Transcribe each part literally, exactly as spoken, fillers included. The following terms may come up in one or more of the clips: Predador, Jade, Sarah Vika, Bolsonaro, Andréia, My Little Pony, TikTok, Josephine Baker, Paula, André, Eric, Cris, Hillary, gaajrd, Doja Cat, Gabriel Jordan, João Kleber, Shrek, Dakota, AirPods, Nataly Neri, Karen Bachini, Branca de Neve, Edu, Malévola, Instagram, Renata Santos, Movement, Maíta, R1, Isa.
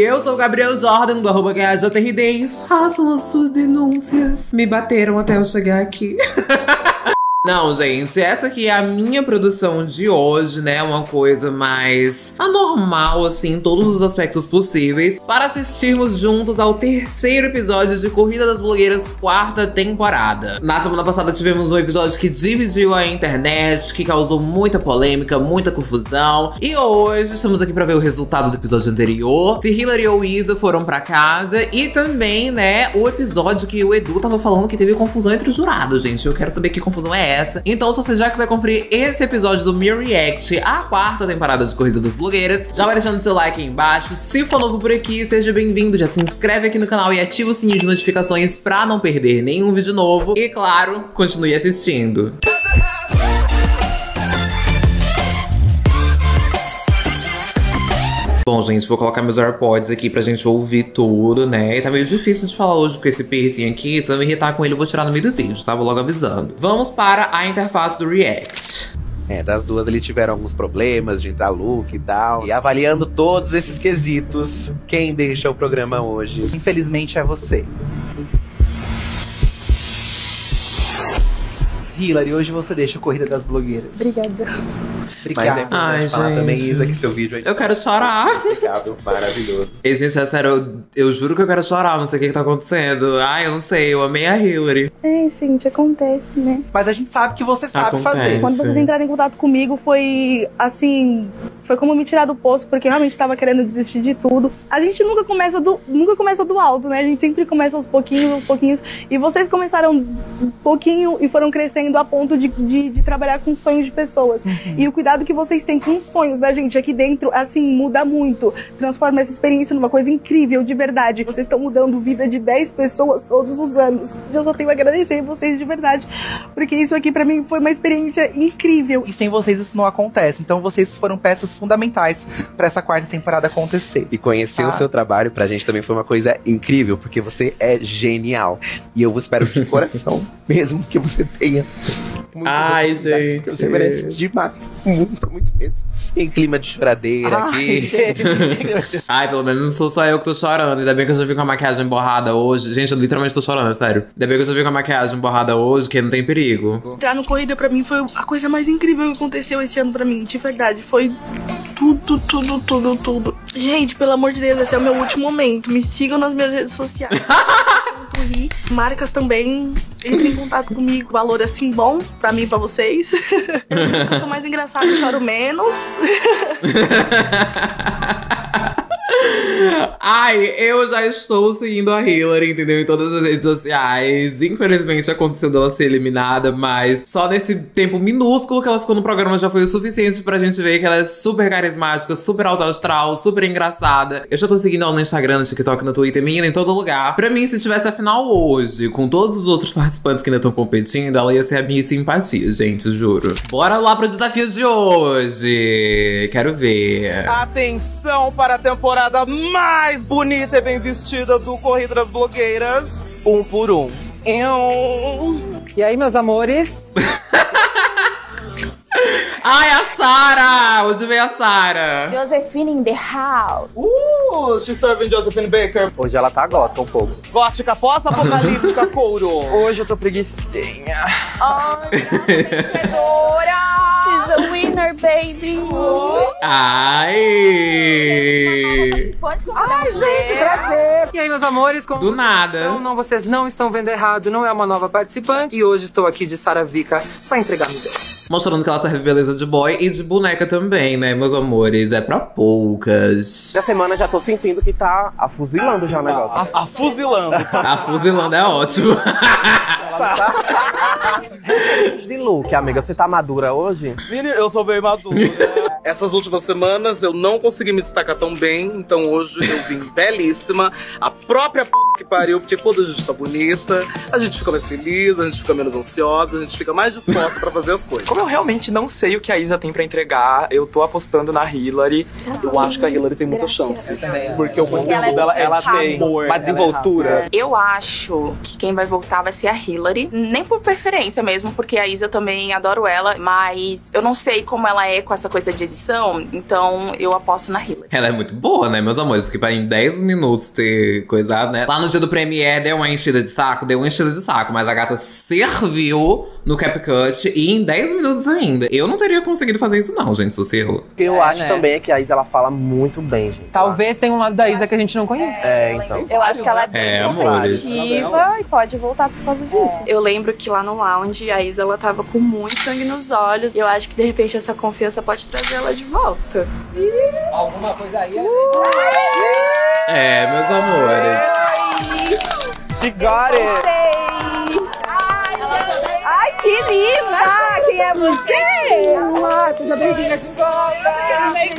eu sou o Gabriel Jordan, do arroba J R D. Façam as suas denúncias. Me bateram até eu chegar aqui. Não, gente, essa aqui é a minha produção de hoje, né? Uma coisa mais anormal, assim, em todos os aspectos possíveis, para assistirmos juntos ao terceiro episódio de Corrida das Blogueiras, quarta temporada. Na semana passada tivemos um episódio que dividiu a internet, que causou muita polêmica, muita confusão. E hoje estamos aqui pra ver o resultado do episódio anterior, se Hillary ou Isa foram pra casa. E também, né, o episódio que o Edu tava falando que teve confusão entre os jurados, gente. Eu quero saber que confusão é essa. Essa. Então, se você já quiser conferir esse episódio do meu react à quarta temporada de Corrida das Blogueiras, já vai deixando seu like aí embaixo. Se for novo por aqui, seja bem-vindo, já se inscreve aqui no canal e ativa o sininho de notificações pra não perder nenhum vídeo novo. E claro, continue assistindo. Bom, gente, vou colocar meus AirPods aqui pra gente ouvir tudo, né? E tá meio difícil de falar hoje com esse piercing aqui. Se eu me irritar com ele, eu vou tirar no meio do vídeo, tá? Vou logo avisando. Vamos para a interface do React. É, das duas ali tiveram alguns problemas de entrar look e tal. E avaliando todos esses quesitos, quem deixa o programa hoje, infelizmente, é você. Hillary, hoje você deixa o Corrida das Blogueiras. Obrigada. Obrigada. Mas é importante falar também, Isa, que seu vídeo é... Eu quero chorar. Obrigado, maravilhoso. E, gente, é sério, eu, eu juro que eu quero chorar, não sei o que que tá acontecendo. Ai, eu não sei, eu amei a Hillary. É, gente, acontece, né? Mas a gente sabe que você sabe acontece. fazer. Quando vocês entraram em contato comigo, foi, assim... Foi como me tirar do poço, porque realmente tava querendo desistir de tudo. A gente nunca começa do, nunca começa do alto, né? A gente sempre começa aos pouquinhos, aos pouquinhos. E vocês começaram um pouquinho e foram crescendo a ponto de, de, de trabalhar com sonhos de pessoas. Uhum. E o cuidado que vocês têm com sonhos da gente aqui dentro, assim, muda muito. Transforma essa experiência numa coisa incrível, de verdade. Vocês estão mudando vida de dez pessoas todos os anos. Eu só tenho a agradecer a vocês de verdade, porque isso aqui pra mim foi uma experiência incrível. E sem vocês isso não acontece. Então vocês foram peças fundamentais pra essa quarta temporada acontecer. E conhecer ah. o seu trabalho pra gente também foi uma coisa incrível, porque você é genial. E eu espero de coração mesmo que você tenha... Muitas Ai, gente. Você merece demais. Muito, muito mesmo. Em clima de choradeira Ai, aqui. Ai, pelo menos não sou só eu que tô chorando. Ainda bem que eu já vim com a maquiagem borrada hoje. Gente, eu literalmente tô chorando, sério. Ainda bem que eu já vim com a maquiagem borrada hoje, que não tem perigo. Entrar no Corrida pra mim foi a coisa mais incrível que aconteceu esse ano pra mim. De verdade, foi tudo, tudo, tudo, tudo. Gente, pelo amor de Deus, esse é o meu último momento. Me sigam nas minhas redes sociais. Marcas também, entrem em contato comigo. Valor assim bom pra mim e pra vocês. Eu sou mais engraçada e choro menos. Ai, eu já estou seguindo a Hillary, entendeu? Em todas as redes sociais. Infelizmente aconteceu dela ser eliminada, mas só nesse tempo minúsculo que ela ficou no programa já foi o suficiente pra gente ver que ela é super carismática, super alto astral, super engraçada. Eu já tô seguindo ela no Instagram, no TikTok, no Twitter, menina, em todo lugar. Pra mim, se tivesse a final hoje, com todos os outros participantes que ainda estão competindo, ela ia ser a minha simpatia, gente, juro. Bora lá pro desafio de hoje. Quero ver. Atenção para a temporada mais bonita e bem vestida do Corrida das Blogueiras, um por um. Eu... E aí, meus amores? Ai, a Sarah! Hoje veio a Sarah. Josephine in the house. Uh, she's serving Josephine Baker. Hoje ela tá gota um pouco. Gótica, pós-apocalíptica, couro. Hoje eu tô preguiçinha. Ai, vencedora! She's a winner, baby. Oh. Ai! Pode Ai, gente, prazer. E aí, meus amores, como Do nada. Estão? Não, vocês não estão vendo errado, não é uma nova participante. E hoje estou aqui de Sarah Vika pra entregar ideias. Mostrando que ela serve beleza de boy e de boneca também, né, meus amores? É pra poucas. Essa semana já tô sentindo que tá afuzilando já o negócio. A, a, afuzilando. Afuzilando é ótimo. De look, amiga, você tá madura hoje? Menina, eu tô bem madura. Essas últimas semanas eu não consegui me destacar tão bem, então hoje eu vim belíssima. A própria p... que pariu, porque quando a gente tá bonita, a gente fica mais feliz, a gente fica menos ansiosa, a gente fica mais disposta pra fazer as coisas. Como eu realmente não sei o que a Isa tem pra entregar, eu tô apostando na Hillary. Ah, eu acho que a Hillary tem muita chance. Porque o conteúdo ela é dela, ela tem uma desenvoltura. Eu acho que quem vai voltar vai ser a Hillary. Nem por preferência mesmo, porque a Isa também adoro ela, mas eu não sei como ela é com essa coisa de edição, então eu aposto na Hillary. Ela é muito boa, né, meus amores? Que pra em dez minutos ter coisado, né? Lá no dia do Premiere deu uma enchida de saco, deu uma enchida de saco, mas a gata serviu no CapCut e em dez minutos ainda. Eu não teria conseguido fazer isso não, gente, se você errou. O que eu é, acho né? também é que a Isa, ela fala muito bem, gente. Talvez tenha um lado da eu Isa que a gente não conhece. É, é então. Eu, eu acho que ela é bem competitiva e pode voltar por causa disso. Eu lembro que lá no lounge, a Isa, ela tava com muito sangue nos olhos. E eu acho que, de repente, essa confiança pode trazer ela de volta. E... alguma coisa aí a gente... Uh! É, meus amores. She got it! Ai, que linda! É você!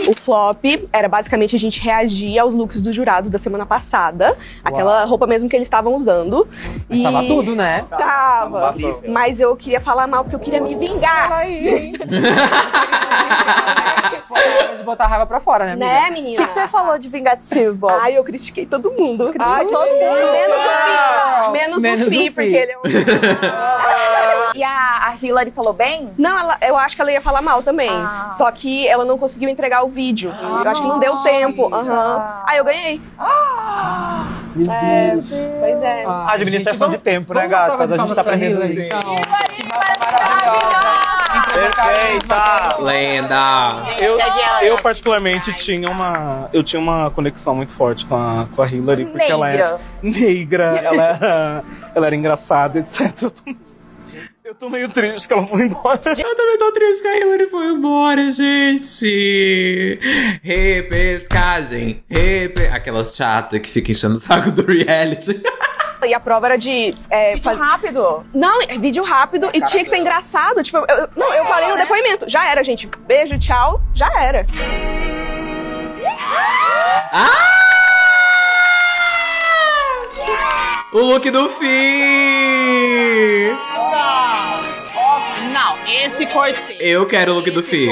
O flop era basicamente a gente reagir aos looks dos jurados da semana passada. Uau. Aquela roupa mesmo que eles estavam usando. Mas e... tava tudo, né? Tava. Mas eu queria falar mal porque eu queria me vingar. Fala aí, hein? De botar a raiva pra fora, né, amiga? Né, menina? O que, que você falou de vingativo? Ai, eu critiquei todo mundo. Critiquei Ai, todo mundo. Menos, menos o Fih, porque ele é um... E a, a Hillary falou bem? Não, ela, eu acho que ela ia falar mal também. Ah. Só que ela não conseguiu entregar o vídeo. Ah, eu acho que não deu tempo. Uhum. Aí eu ganhei. Ah. Meu é, Deus. Pois é. Ah, a administração gente, de tempo, né, gata? Mas a gente tá aprendendo assim. Então. Que perfeita! Lenda! Eu, eu particularmente tinha uma, eu tinha uma conexão muito forte com a, com a Hillary, porque negra. ela era negra, ela era, ela era engraçada, etcétera. Eu tô meio triste que ela foi embora. Eu também tô triste que a Hillary foi embora, gente. Repescagem. Repre... Aquelas chatas que ficam enchendo o saco do reality. E a prova era de... É, vídeo faz... rápido. Não, vídeo rápido. Caraca. E tinha que ser engraçado. Tipo, eu, eu, não, eu falei no depoimento. Já era, gente. Beijo, tchau. Já era. Ah! O look do Fih! Não, esse cortê. Eu quero o look esse do Fih.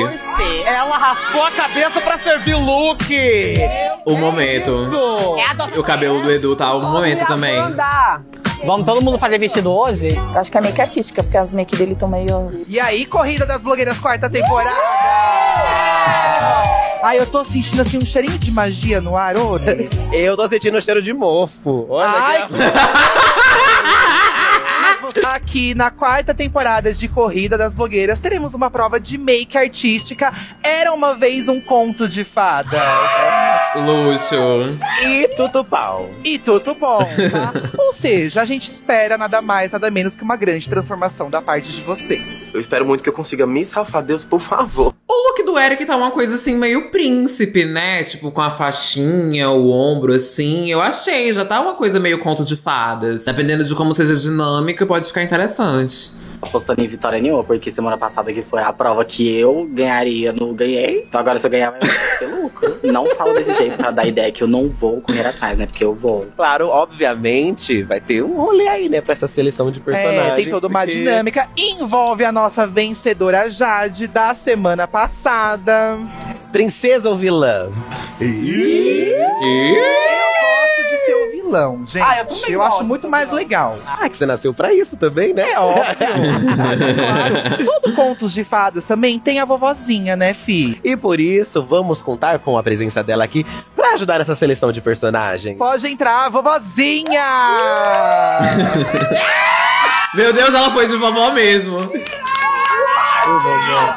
Ela raspou a cabeça pra servir o look. O momento. É o cabelo do Edu tá o momento também. Vamos todo mundo fazer vestido hoje? Eu acho que é make artística, porque as make dele estão meio... E aí, Corrida das Blogueiras, quarta temporada! Uh! Ai, eu tô sentindo assim um cheirinho de magia no ar, ô. Eu tô sentindo um cheiro de mofo. Olha ai, que... Aqui na quarta temporada de Corrida das Blogueiras, teremos uma prova de make artística. Era uma vez um conto de fadas. Luxo. E tudo pau. E tudo bom, tá? Ou seja, a gente espera nada mais, nada menos que uma grande transformação da parte de vocês. Eu espero muito que eu consiga me salvar, Deus, por favor. O look do Eric tá uma coisa assim, meio príncipe, né? Tipo, com a faixinha, o ombro, assim. Eu achei, já tá uma coisa meio conto de fadas. Dependendo de como seja a dinâmica, pode ficar interessante. Apostando em vitória nenhuma, porque semana passada que foi a prova que eu ganharia, não ganhei. Então agora se eu ganhar vai ser lucro. Não falo desse jeito pra dar ideia que eu não vou correr atrás, né? Porque eu vou. Claro, obviamente, vai ter um rolê aí, né? Pra essa seleção de personagens. É, tem toda porque... uma dinâmica. Envolve a nossa vencedora Jade da semana passada. Princesa ou vilã? E... E... seu vilão, gente. Ah, eu eu gosto, acho muito mais legal. Ah, que você nasceu pra isso também, né? É óbvio. Claro. Todo contos de fadas também tem a vovozinha, né, Fih? E por isso, vamos contar com a presença dela aqui pra ajudar essa seleção de personagens. Pode entrar, vovozinha! Meu Deus, ela foi de vovó mesmo. Ô, vovó.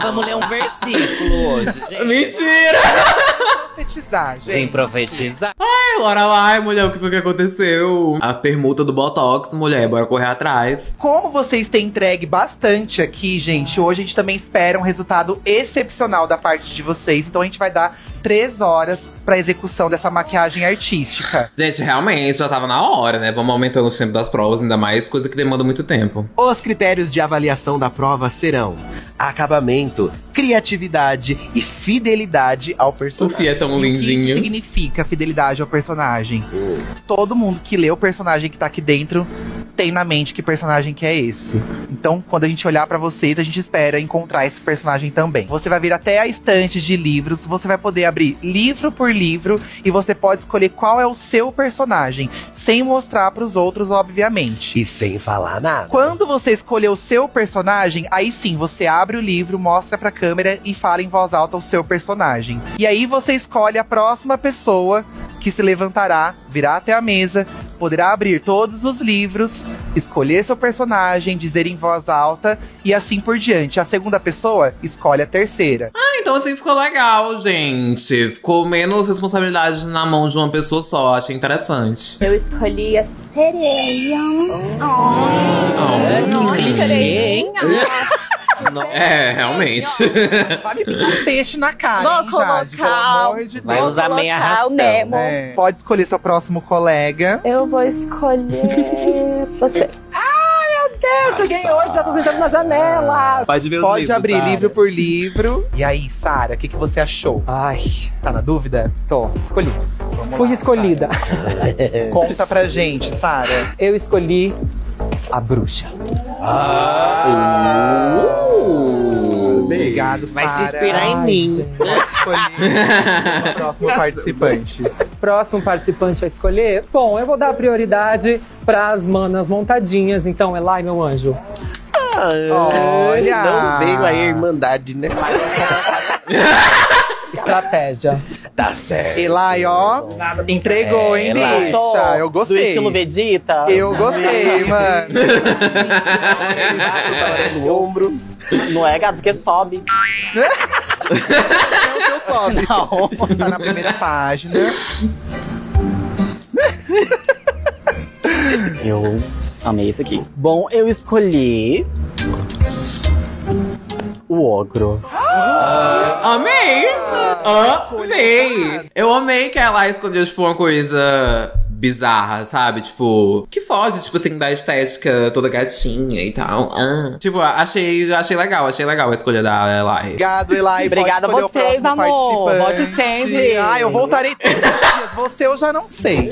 Vamos ler um versículo hoje, gente. Mentira! Profetizar, gente. Sem profetizar. Ai, Lorelai, mulher, o que foi que aconteceu? A permuta do Botox, mulher, bora correr atrás. Como vocês têm entregue bastante aqui, gente, hoje a gente também espera um resultado excepcional da parte de vocês. Então a gente vai dar três horas pra execução dessa maquiagem artística. Gente, realmente, já tava na hora, né? Vamos aumentando o tempo das provas, ainda mais coisa que demanda muito tempo. Os critérios de avaliação da prova serão acabamento, criatividade e fidelidade ao personagem. O Fih é tão lindinho. O que significa fidelidade ao personagem? Uh. Todo mundo que lê o personagem que tá aqui dentro tem na mente que personagem que é esse. Então, quando a gente olhar pra vocês, a gente espera encontrar esse personagem também. Você vai vir até a estante de livros, você vai poder abrir livro por livro e você pode escolher qual é o seu personagem, sem mostrar pros outros, obviamente. E sem falar nada. Quando você escolher o seu personagem, aí sim, você abre o livro, mostra pra câmera e fala em voz alta o seu personagem. E aí você escolhe a próxima pessoa que se levantará, virá até a mesa, poderá abrir todos os livros, escolher seu personagem, dizer em voz alta e assim por diante. A segunda pessoa escolhe a terceira. Ah, então assim ficou legal, gente. Ficou menos responsabilidade na mão de uma pessoa só. Achei interessante. Eu escolhi a sereia. Oh, que clichê, hein? Não. É, realmente. Vai me picar um peixe na cara, hein, Jade? Pelo amor de Deus. Vai usar meia arrastão. É. Pode escolher seu próximo colega. Eu vou escolher... Você... Ai, meu Deus! Nossa. Cheguei hoje, já tô sentando na janela. Pode ver os Pode livros, abrir Sarah. livro por livro. E aí, Sarah, o que, que você achou? Ai, tá na dúvida? Tô. Escolhi. Vamos Fui lá, escolhida. Conta pra gente, Sarah. Eu escolhi a bruxa. Ah! Uh. Obrigado, Sarah. Vai se inspirar em mim. Escolher o próximo participante. Próximo participante a escolher? Bom, eu vou dar prioridade para as manas montadinhas. Então, Eli, meu anjo. Ah, olha! Não veio a Irmandade, né? Estratégia. Tá certo. Eli, ó, entregou, hein, bicha? Eu gostei. Do estilo Vegeta? Eu gostei, mano. No ombro. Não é, gato, porque sobe. Não, que sobe. Não. Tá na primeira página. Eu amei isso aqui. Bom, eu escolhi... o ogro. Ah, amei! Ah, amei! Eu amei que ela escondeu, tipo, uma coisa... bizarra, sabe? Tipo, que foge, tipo assim, da estética toda gatinha e tal. Ah. Tipo, achei, achei legal, achei legal a escolha da Eli. Obrigado, Eli. Obrigada a vocês, amor. Volte sempre. Ah, eu voltarei todos os dias. Você eu já não sei.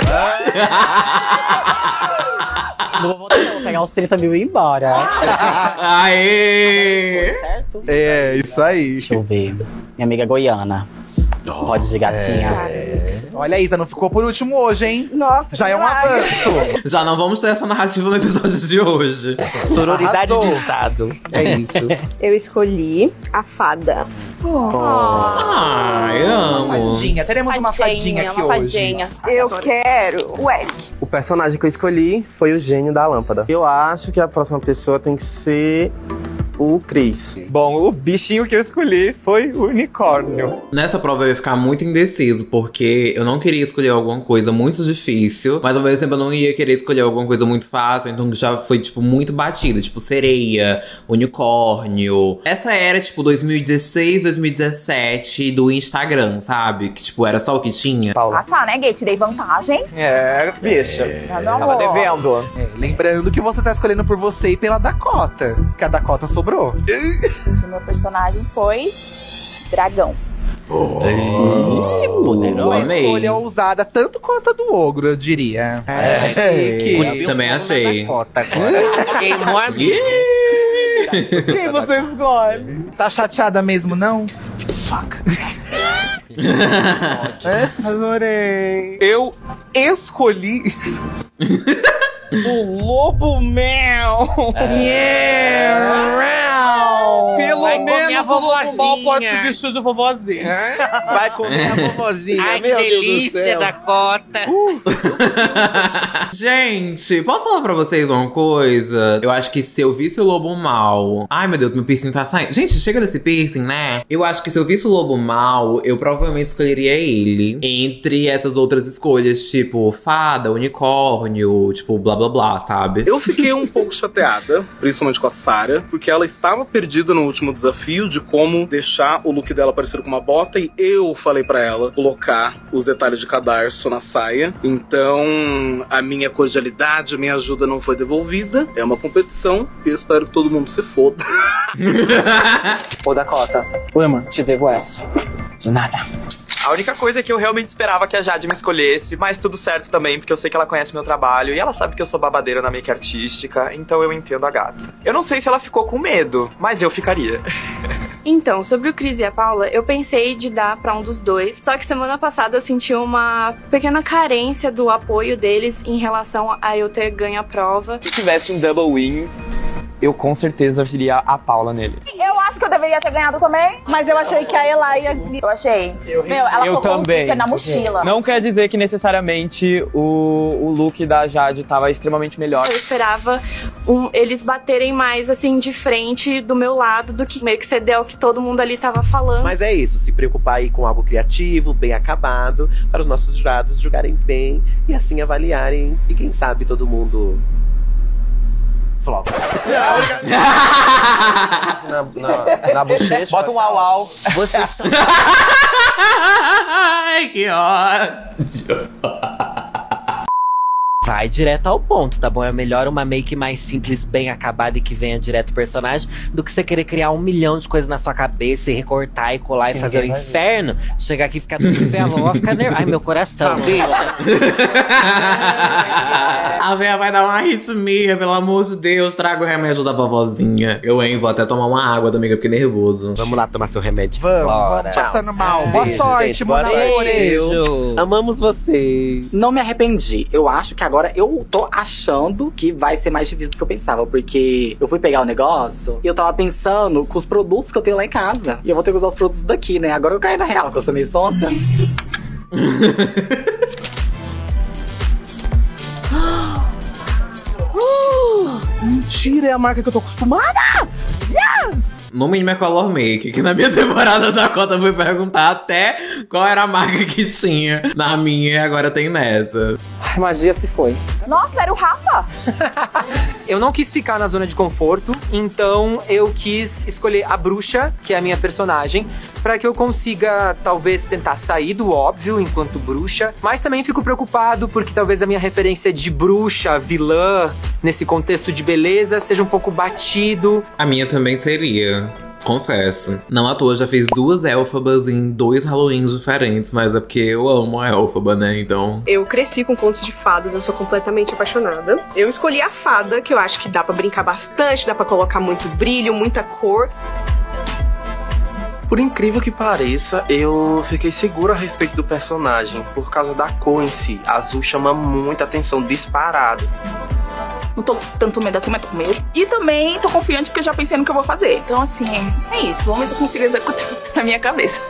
Não vou voltar, não. Vou pegar uns trinta mil e ir embora. Aê! É, isso aí. Deixa eu ver. Minha amiga goiana. Oh, pode de gatinha. É. Olha, Isa, não ficou por último hoje, hein? Nossa, já é um avanço. Já não vamos ter essa narrativa no episódio de hoje. Sororidade de Estado. É isso. Eu escolhi a fada. Oh. Oh. Ah, eu amo. Fadinha. Teremos fadinha, uma fadinha aqui uma fadinha. hoje. Eu quero o Eric. O personagem que eu escolhi foi o gênio da lâmpada. Eu acho que a próxima pessoa tem que ser... o Cris. Bom, o bichinho que eu escolhi foi o unicórnio. Nessa prova eu ia ficar muito indeciso, porque eu não queria escolher alguma coisa muito difícil, mas ao mesmo tempo eu não ia querer escolher alguma coisa muito fácil, então já foi, tipo, muito batida. Tipo, sereia, unicórnio. Essa era, tipo, dois mil e dezesseis, dois mil e dezessete do Instagram, sabe? Que, tipo, era só o que tinha. Paula. Ah, tá, né, Gate? Dei vantagem. É, bicha. É. Tava devendo. É. Lembrando que você tá escolhendo por você e pela Dakota, que a Dakota sobrou. O meu personagem foi dragão. Oh, uma escolha ousada tanto quanto a do ogro, eu diria. É, é, que também achei. Queimou a minha. Quem você escolhe? Tá chateada mesmo, não? Fuck. É, adorei. Eu escolhi... o Lobo Mel! Yeah! Pelo Vai menos o Lobo Mel pode se vestir de vovozinha. Vai comer a vovozinha. Ai, meu que Deus delícia do céu. Dakota! Uh, Gente, posso falar pra vocês uma coisa? Eu acho que se eu visse o Lobo Mal... Ai, meu Deus, meu piercing tá saindo. Gente, chega desse piercing, né? Eu acho que se eu visse o Lobo Mal, eu provavelmente escolheria ele. Entre essas outras escolhas, tipo fada, unicórnio, tipo blá blá blá, sabe? Eu fiquei um pouco chateada, principalmente com a Sarah, porque ela estava estava perdida no último desafio de como deixar o look dela parecido com uma bota, e eu falei pra ela colocar os detalhes de cadarço na saia. Então a minha cordialidade, minha ajuda não foi devolvida. É uma competição e eu espero que todo mundo se foda. Ô Dakota, oi, mano, te devo essa. De nada. A única coisa é que eu realmente esperava que a Jade me escolhesse, mas tudo certo também, porque eu sei que ela conhece meu trabalho e ela sabe que eu sou babadeira na make artística, então eu entendo a gata. Eu não sei se ela ficou com medo, mas eu ficaria. Então, sobre o Cris e a Paula, eu pensei de dar pra um dos dois, só que semana passada eu senti uma pequena carência do apoio deles em relação a eu ter ganho a prova. Se tivesse um double win, eu com certeza viria a Paula nele. Eu acho que eu deveria ter ganhado também, mas eu achei que a Eli ia... Eu achei. Eu, Meu, ela eu colocou também. Um zíper na mochila. Não quer dizer que necessariamente o, o look da Jade tava extremamente melhor. Eu esperava um, eles baterem mais, assim, de frente do meu lado, do que meio que ceder ao que todo mundo ali tava falando. Mas é isso, se preocupar aí com algo criativo, bem acabado, para os nossos jurados julgarem bem e assim avaliarem. E quem sabe todo mundo... Flop. na, na, na bochecha. Bota um au-au. Vocês estão... Ai, que ódio. Vai direto ao ponto, tá bom? É melhor uma make mais simples, bem acabada e que venha direto o personagem, do que você querer criar um milhão de coisas na sua cabeça e recortar e colar e Quem fazer o inferno. Ver. Chegar aqui e ficar tudo ferro, vou ficar nervoso. Ai, meu coração, bicha. A véia vai dar uma arritmia, pelo amor de Deus. Traga o remédio da vovozinha. Eu, hein, vou até tomar uma água da amiga, porque nervoso. Vamos lá tomar seu remédio. Vamos, vamos passando mal. Boa beijo, sorte, gente, boa beijo. Amamos você. Não me arrependi. Eu acho que agora Agora eu tô achando que vai ser mais difícil do que eu pensava, porque eu fui pegar o negócio e eu tava pensando com os produtos que eu tenho lá em casa. E eu vou ter que usar os produtos daqui, né? Agora eu caí na real, que eu sou meio sonsa. Mentira, é a marca que eu tô acostumada! Yes! No mínimo é color make, que na minha temporada da Dakota foi perguntar até qual era a marca que tinha na minha e agora tem nessa. Ai, magia se foi. Nossa, era o Rafa! Eu não quis ficar na zona de conforto, então eu quis escolher a bruxa, que é a minha personagem, pra que eu consiga, talvez, tentar sair do óbvio enquanto bruxa, mas também fico preocupado porque talvez a minha referência de bruxa, vilã, nesse contexto de beleza, seja um pouco batido. A minha também seria. Confesso. Não à toa, já fiz duas Elfabas em dois Halloweens diferentes, mas é porque eu amo a Elfaba, né? Então... Eu cresci com contos de fadas, eu sou completamente apaixonada. Eu escolhi a fada, que eu acho que dá pra brincar bastante, dá pra colocar muito brilho, muita cor. Por incrível que pareça, eu fiquei seguro a respeito do personagem, por causa da cor em si. A azul chama muita atenção, disparado. Não tô tanto medo assim, mas tô com medo. E também tô confiante porque eu já pensei no que eu vou fazer. Então, assim, é isso. Vamos ver se eu consigo executar na minha cabeça.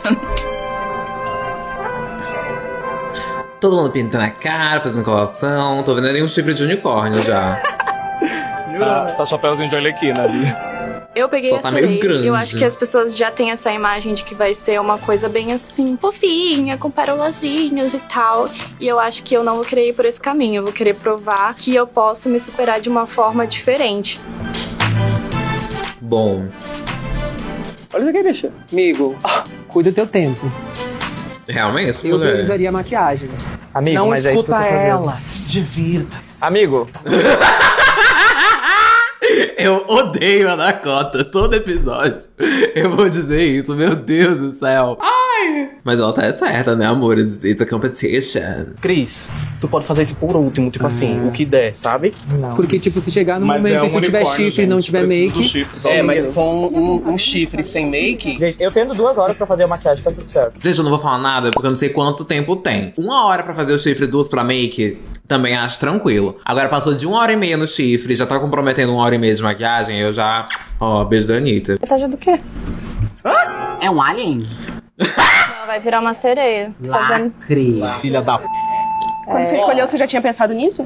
Todo mundo pintando a cara, fazendo colação. Tô vendo ali um chifre de unicórnio já. tá, tá chapéuzinho de arlequina ali. Eu peguei essa lei, eu acho que as pessoas já têm essa imagem de que vai ser uma coisa bem assim, fofinha, com parolazinhas e tal. E eu acho que eu não vou querer ir por esse caminho, eu vou querer provar que eu posso me superar de uma forma diferente. Bom... Olha o que deixa. Amigo, cuida do teu tempo. Realmente, eu utilizaria a maquiagem. Amigo, não mas escuta é ela, divirta-se. Amigo... Eu odeio a Dakota, todo episódio eu vou dizer isso, meu Deus do céu. Ai! Mas ela tá certa, né, amor? It's a competition. Cris, tu pode fazer isso por último, tipo ah. assim, o que der, sabe? Não. Porque, tipo, se chegar no mas momento é um que eu tiver chifre gente, e não tiver make... Chifre, é, mas se for um, um, um chifre sem make... Gente, eu tenho duas horas pra fazer a maquiagem, tá tudo certo. Gente, eu não vou falar nada, porque eu não sei quanto tempo tem. Uma hora pra fazer o chifre, duas pra make... Também acho tranquilo. Agora passou de uma hora e meia no chifre, já tá comprometendo uma hora e meia de maquiagem, eu já... Ó, oh, beijo da Anitta. Metade do quê? Ah? É um alien? Não, vai virar uma sereia. Lacre, fazendo... filha da... Quando você escolheu, você já tinha pensado nisso?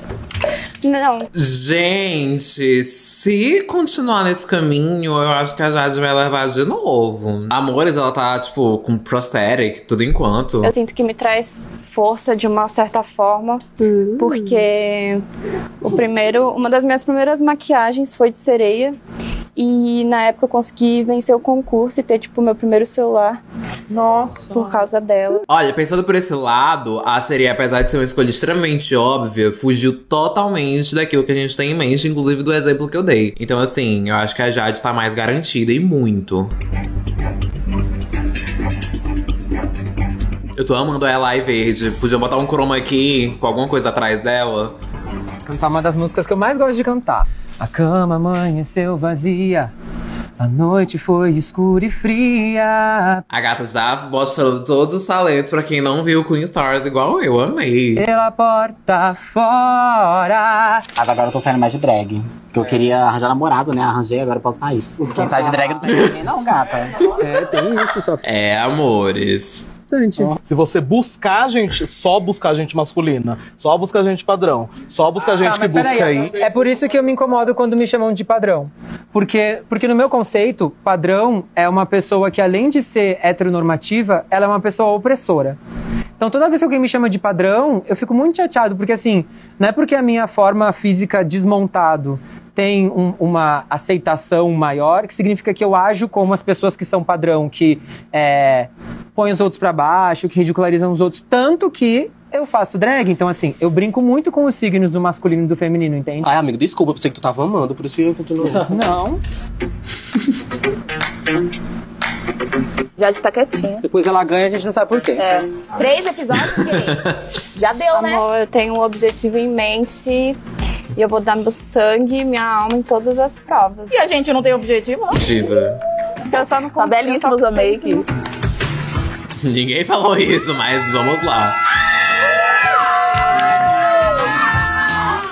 Não. Gente, se continuar nesse caminho, eu acho que a Jade vai levar de novo. Amores, ela tá, tipo, com prosthetic, tudo enquanto. Eu sinto que me traz força de uma certa forma, uhum. porque o primeiro, uma das minhas primeiras maquiagens foi de sereia. E na época eu consegui vencer o concurso e ter, tipo, meu primeiro celular. Nossa. Por causa dela. Olha, pensando por esse lado, a Sereia, apesar de ser uma escolha extremamente óbvia, fugiu totalmente daquilo que a gente tem em mente, inclusive do exemplo que eu dei. Então, assim, eu acho que a Jade tá mais garantida e muito. Eu tô amando ela e verde. Podia botar um croma aqui com alguma coisa atrás dela. Cantar uma das músicas que eu mais gosto de cantar. A cama amanheceu vazia, a noite foi escura e fria. A gata já mostrou todos os talentos pra quem não viu Queen Stars igual eu, amei. Pela porta fora. Agora eu tô saindo mais de drag. Porque eu queria arranjar namorado, né? Arranjei, agora eu posso sair. Quem sai de drag não tem ninguém não, gata. É, tem isso, só. É, amores. Se você buscar gente, só buscar gente masculina, só buscar gente padrão, só buscar ah, gente tá, que busca aí. aí. É por isso que eu me incomodo quando me chamam de padrão. Porque, porque no meu conceito, padrão é uma pessoa que, além de ser heteronormativa, ela é uma pessoa opressora. Então, toda vez que alguém me chama de padrão, eu fico muito chateado, porque assim, não é porque a minha forma física desmontado tem um, uma aceitação maior, que significa que eu ajo como as pessoas que são padrão, que é, põem os outros pra baixo, que ridicularizam os outros, tanto que eu faço drag, então assim, eu brinco muito com os signos do masculino e do feminino, entende? Ai, amigo, desculpa, eu pensei que tu tava amando, por isso eu continuo. Não. Jade tá quietinha. Depois ela ganha, a gente não sabe por quê. É. Três episódios, que já deu, né? Amor, eu tenho um objetivo em mente. E eu vou dar meu sangue e minha alma em todas as provas. E a gente não tem objetivo? Diva. Eu só não consigo. Tá belíssimos a make. Ninguém falou isso, mas vamos lá.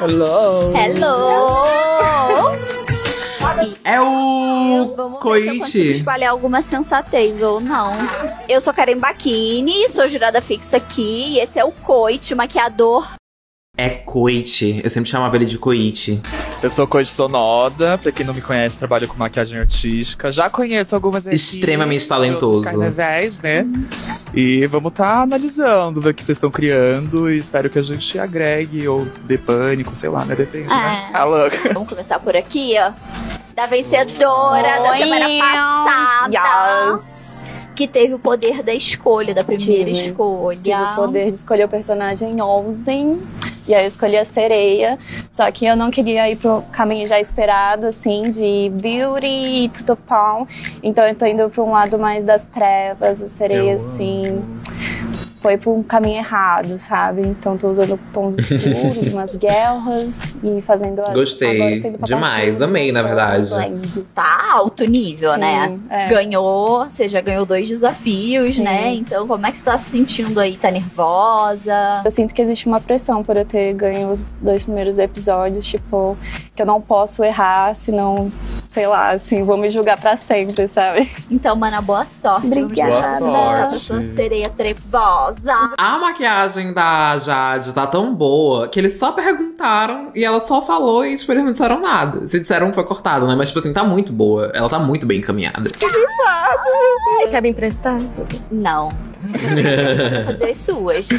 Hello. Hello. É o Coite. Espalhar alguma sensatez ou não. Eu sou Karen Bachini, sou jurada fixa aqui. E esse é o Coite, maquiador. É Coite, eu sempre chamava ele de Coite. Eu sou Coite Sonoda, pra quem não me conhece, trabalho com maquiagem artística. Já conheço algumas... Extremamente talentoso. Carnavais, né? E vamos tá analisando, ver o que vocês estão criando. E espero que a gente agregue ou dê pânico, sei lá, né? Depende, é. né? Ah, louca. Vamos começar por aqui, ó. Da vencedora Oi. da semana passada. Yes. Que teve o poder da escolha, da primeira Tive. escolha. Tive o poder de escolher o personagem Olsen. E aí eu escolhi a Sereia, só que eu não queria ir pro caminho já esperado, assim, de beauty e tudo pão. Então eu tô indo pra um lado mais das trevas, a Sereia, eu assim, foi pra um caminho errado, sabe? Então tô usando tons escuros, umas guerras e fazendo... A... Gostei, demais, bater, amei, na verdade. Tá alto nível, Sim, né? É. Ganhou, você já ganhou dois desafios, Sim. né? Então como é que você tá se sentindo aí? Tá nervosa? Eu sinto que existe uma pressão por eu ter ganho os dois primeiros episódios, tipo, que eu não posso errar, senão, sei lá, assim, vou me julgar pra sempre, sabe? Então, mana, boa sorte. Obrigada. Boa sorte. Sua sereia trevosa. A maquiagem da Jade tá tão boa que eles só perguntaram e ela só falou e, tipo, eles não disseram nada. Se disseram, foi cortado, né? Mas, tipo assim, tá muito boa. Ela tá muito bem encaminhada. Que fato! Quer me emprestar? Não. Fazer as suas.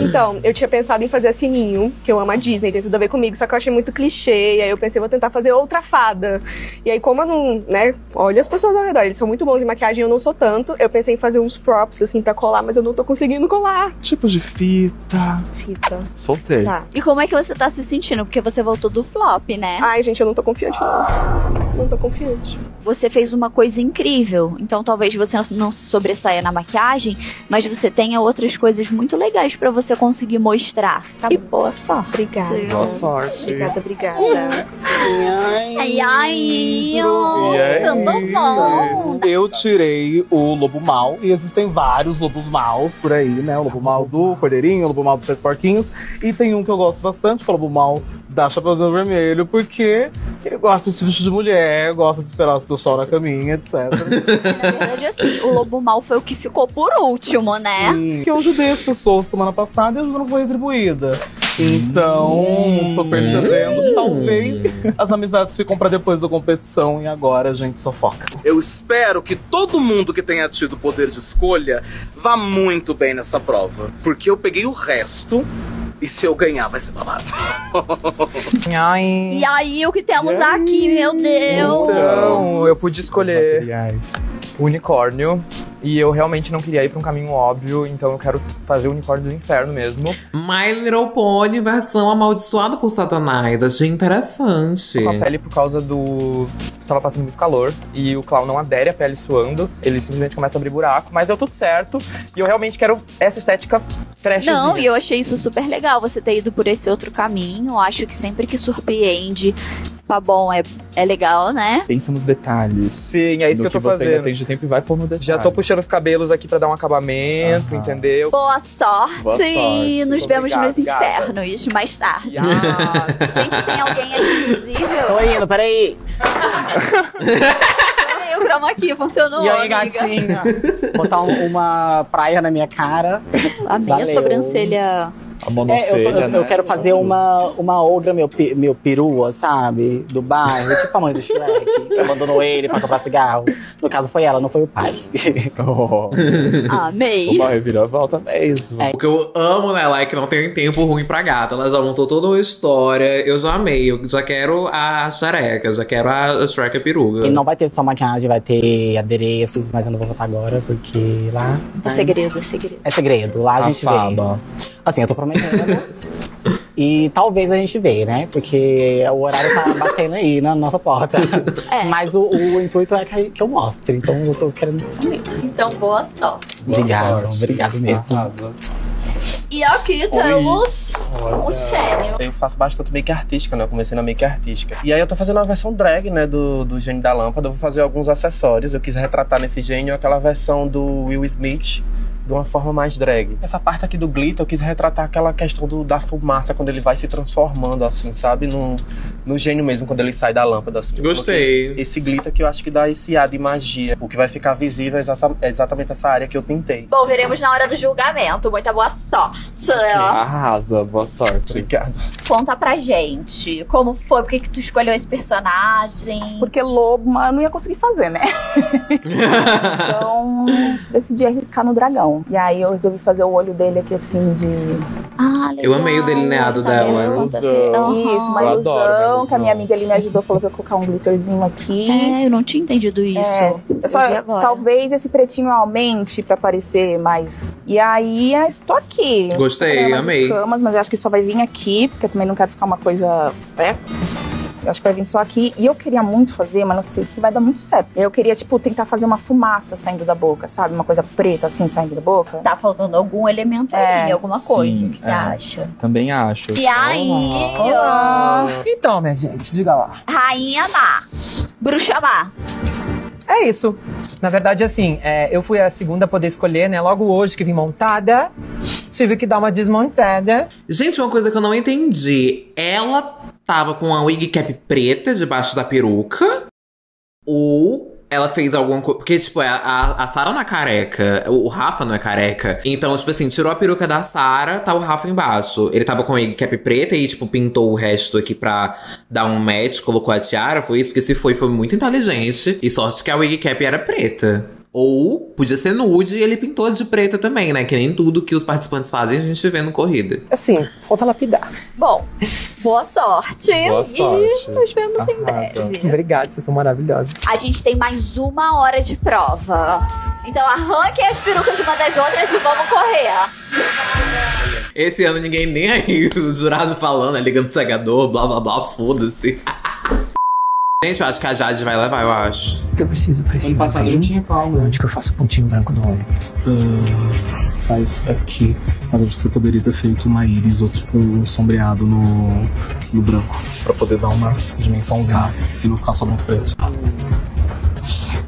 Então, eu tinha pensado em fazer a Sininho, que eu amo a Disney, tem tudo a ver comigo, só que eu achei muito clichê, e aí eu pensei, vou tentar fazer outra fada. E aí, como eu não, né, olha as pessoas ao redor, eles são muito bons em maquiagem, eu não sou tanto, eu pensei em fazer uns props, assim, pra colar, mas eu não tô conseguindo colar. Tipo de fita. Fita. Soltei. Tá. E como é que você tá se sentindo? Porque você voltou do flop, né? Ai, gente, eu não tô confiante, não. Não tô confiante. Você fez uma coisa incrível, então talvez você não se sobressaia na maquiagem, mas você tenha outras coisas muito legais pra você conseguir mostrar. Tá e boa sorte. Obrigada. Boa sorte. Obrigada, obrigada. Ai, ai, ai. Tudo bom. Eu tirei o lobo mau, e existem vários lobos maus por aí, né? O lobo mau do Cordeirinho, o lobo mau dos Seis Porquinhos, e tem um que eu gosto bastante, que é o lobo mau da Chapeuzinho Vermelho, porque ele gosta de se vestir de mulher, gosta de esperar o sol na caminha, etcétera. Na verdade, assim, o lobo mau foi o que ficou por último, né? Sim, que eu ajudei as pessoas semana passada e a ajuda não foi retribuída. Então, hum. tô percebendo que talvez as amizades ficam pra depois da competição e agora a gente só foca. Eu espero que todo mundo que tenha tido poder de escolha vá muito bem nessa prova, porque eu peguei o resto E se eu ganhar, vai ser babado. Ai. E aí, o que temos ai. aqui, meu Deus? Então, eu pude escolher o unicórnio. E eu realmente não queria ir pra um caminho óbvio, então eu quero fazer o unicórnio do inferno mesmo. My Little Pony, versão amaldiçoada por Satanás. Achei interessante. Com a pele por causa do... Tava passando muito calor e o clown não adere à pele suando. Ele simplesmente começa a abrir buraco, mas deu tudo certo. E eu realmente quero essa estética trashzinha. Não, e eu achei isso super legal, você ter ido por esse outro caminho. Acho que sempre que surpreende... Tá bom, é, é legal, né? Pensa nos detalhes. Sim, é isso que eu tô fazendo. Você sempre vai pôr no detalhe. Já tô puxando os cabelos aqui pra dar um acabamento, uhum. entendeu? Boa sorte! Boa sorte. Nos Muito vemos obrigado, nos infernos gata. mais tarde. Nossa. Gente, tem alguém aqui invisível? Tô indo, peraí. O chroma aqui funcionou. E aí, gatinha? Botar um, uma praia na minha cara. A minha Valeu. sobrancelha. A monocelha, é, eu, eu, né? eu quero fazer uma, uma ogra meu, meu perua, sabe? Do bairro, tipo a mãe do Shrek, que abandonou ele pra comprar cigarro. No caso foi ela, não foi o pai. Oh. Amei! O pai virou a volta mesmo. É. O que eu amo nela é que não tem tempo ruim pra gata. Ela já montou toda uma história, eu já amei. Eu já quero a xareca, já quero a Shrek a peruga. E não vai ter só maquiagem, vai ter adereços, mas eu não vou contar agora, porque lá... É segredo, é segredo. É segredo, lá a, a gente fala. Assim, eu tô prometendo. E talvez a gente vê, né? Porque o horário tá batendo aí na nossa porta. É. Mas o, o intuito é que eu mostre, então eu tô querendo mesmo. Então, boa sorte. Boa obrigado, sorte. obrigado mesmo. Arrasa. E aqui temos o gênio. Eu faço bastante make artística, né? Eu comecei na make artística. E aí eu tô fazendo uma versão drag, né? Do, do gênio da lâmpada. Eu vou fazer alguns acessórios. Eu quis retratar nesse gênio aquela versão do Will Smith, de uma forma mais drag. Essa parte aqui do glitter, eu quis retratar aquela questão do, da fumaça, quando ele vai se transformando, assim, sabe? No, no gênio mesmo, quando ele sai da lâmpada, assim. Gostei. Esse glitter que eu acho que dá esse ar de magia. O que vai ficar visível é exatamente essa área que eu pintei. Bom, veremos na hora do julgamento. Muita boa sorte. Okay. Arrasa, boa sorte. Obrigado. Conta pra gente, como foi? Por que que tu escolheu esse personagem? Porque lobo, mas eu não ia conseguir fazer, né? Então, decidi arriscar no dragão. E aí eu resolvi fazer o olho dele aqui assim de... Ah, legal. Eu amei o delineado tá dela. Uhum. Isso, uma eu ilusão adoro, que a minha amiga ali me ajudou, falou pra eu colocar um glitterzinho aqui. É, eu não tinha entendido isso. É, eu só, eu talvez esse pretinho aumente pra parecer mais... E aí, tô aqui. Gostei, amei. Camas, mas eu acho que só vai vir aqui, porque eu também não quero ficar uma coisa... É. Eu acho que vai vir só aqui. E eu queria muito fazer, mas não sei se vai dar muito certo. Eu queria, tipo, tentar fazer uma fumaça saindo da boca, sabe? Uma coisa preta, assim, saindo da boca. Tá faltando algum elemento é, ali, alguma sim, coisa. O que você é. acha? Também acho. E aí? Olá. Olá. Então, minha gente, diga lá. Rainha má. Bruxa má. É isso. Na verdade, assim, é, eu fui a segunda a poder escolher, né? Logo hoje que vim montada, tive que dar uma desmontada. Gente, uma coisa que eu não entendi. Ela tava com a wig cap preta debaixo da peruca, ou ela fez alguma coisa... Porque, tipo, a, a Sarah não é careca, o Rafa não é careca. Então, tipo assim, tirou a peruca da Sarah, tá o Rafa embaixo. Ele tava com a wig cap preta e, tipo, pintou o resto aqui pra dar um match, colocou a tiara, foi isso? Porque se foi, foi muito inteligente. E sorte que a wig cap era preta. Ou podia ser nude e ele pintou de preta também, né? Que nem tudo que os participantes fazem a gente vê no Corrida. Assim, falta lapidar. Bom, boa sorte. Boa sorte. E nos vemos Arrasa. em breve. Obrigado, vocês são maravilhosos. A gente tem mais uma hora de prova. Então arranquem as perucas uma das outras e vamos correr. Esse ano ninguém nem aí. O jurado falando, é ligando cegador, blá blá blá, foda-se. Gente, eu acho que a Jade vai levar, eu acho. O que eu preciso? Preciso. Ano passado eu tinha Paula. Onde que eu faço o pontinho branco do olho? Uh, faz aqui. Mas acho que você poderia ter feito uma íris ou tipo um sombreado no, no branco. Pra poder dar uma dimensãozinha e não ficar só branco preto.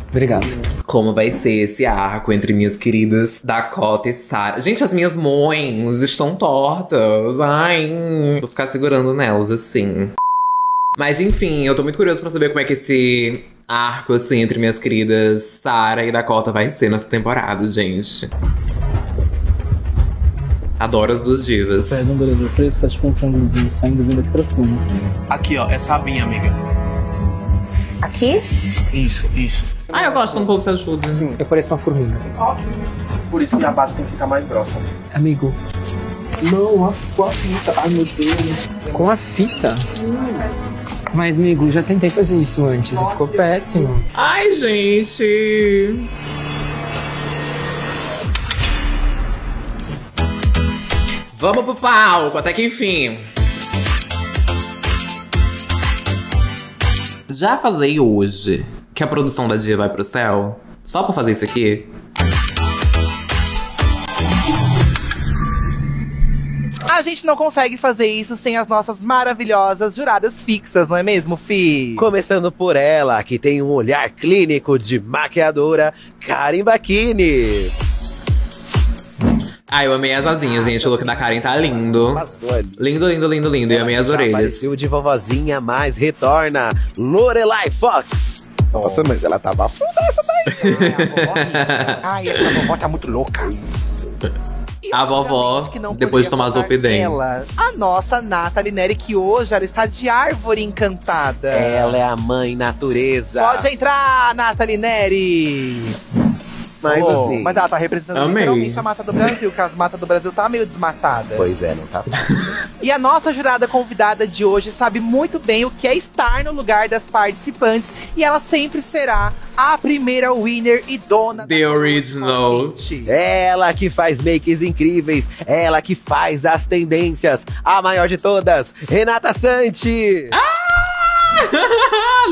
Obrigado. Como vai ser esse arco entre minhas queridas Dakota e Sarah? Gente, as minhas mães estão tortas. Ai, vou ficar segurando nelas assim. Mas enfim, eu tô muito curioso pra saber como é que esse arco, assim, entre minhas queridas Sarah e Dakota vai ser nessa temporada, gente. Adoro as duas divas. Pega um beirador preto, faz tipo um triângulozinho saindo vindo aqui pra cima. Aqui, ó, essa abinha, amiga. Aqui? Isso, isso. Ah, eu gosto quando o povo se ajuda. Sim, eu pareço uma formiga. Por isso que a base tem que ficar mais grossa. Amigo. Não, a, com a fita. Ai, meu Deus. Com a fita? Hum. Mas, amigo, já tentei fazer isso antes e ficou péssimo. Ai, gente. Vamos pro palco, até que enfim. Já falei hoje que a produção da Dia vai pro céu só pra fazer isso aqui. A gente não consegue fazer isso sem as nossas maravilhosas juradas fixas, não é mesmo, Fih? Começando por ela, que tem um olhar clínico de maquiadora, Karen Bachini. Ai, ah, eu amei as asinhas, gente. O look da Karen tá lindo. Lindo, lindo, lindo, lindo. E amei as orelhas. Apareceu de vovozinha, mas retorna, Lorelai Fox. Nossa, mas ela tá bafunda essa daí. Ai, essa vovó tá muito louca. E a vovó, depois de tomar as Zolpidem. A nossa Nataly Neri, que hoje ela está de árvore encantada. Ela é a mãe natureza. Pode entrar, Nataly Neri. Mas oh, assim, mas ela tá representando literalmente a Mata do Brasil, que a Mata do Brasil tá meio desmatada. Pois é, não tá fácil. E a nossa jurada convidada de hoje sabe muito bem o que é estar no lugar das participantes. E ela sempre será a primeira winner e dona The da original. Ela que faz makes incríveis, ela que faz as tendências. A maior de todas, Renata Santi. Ah!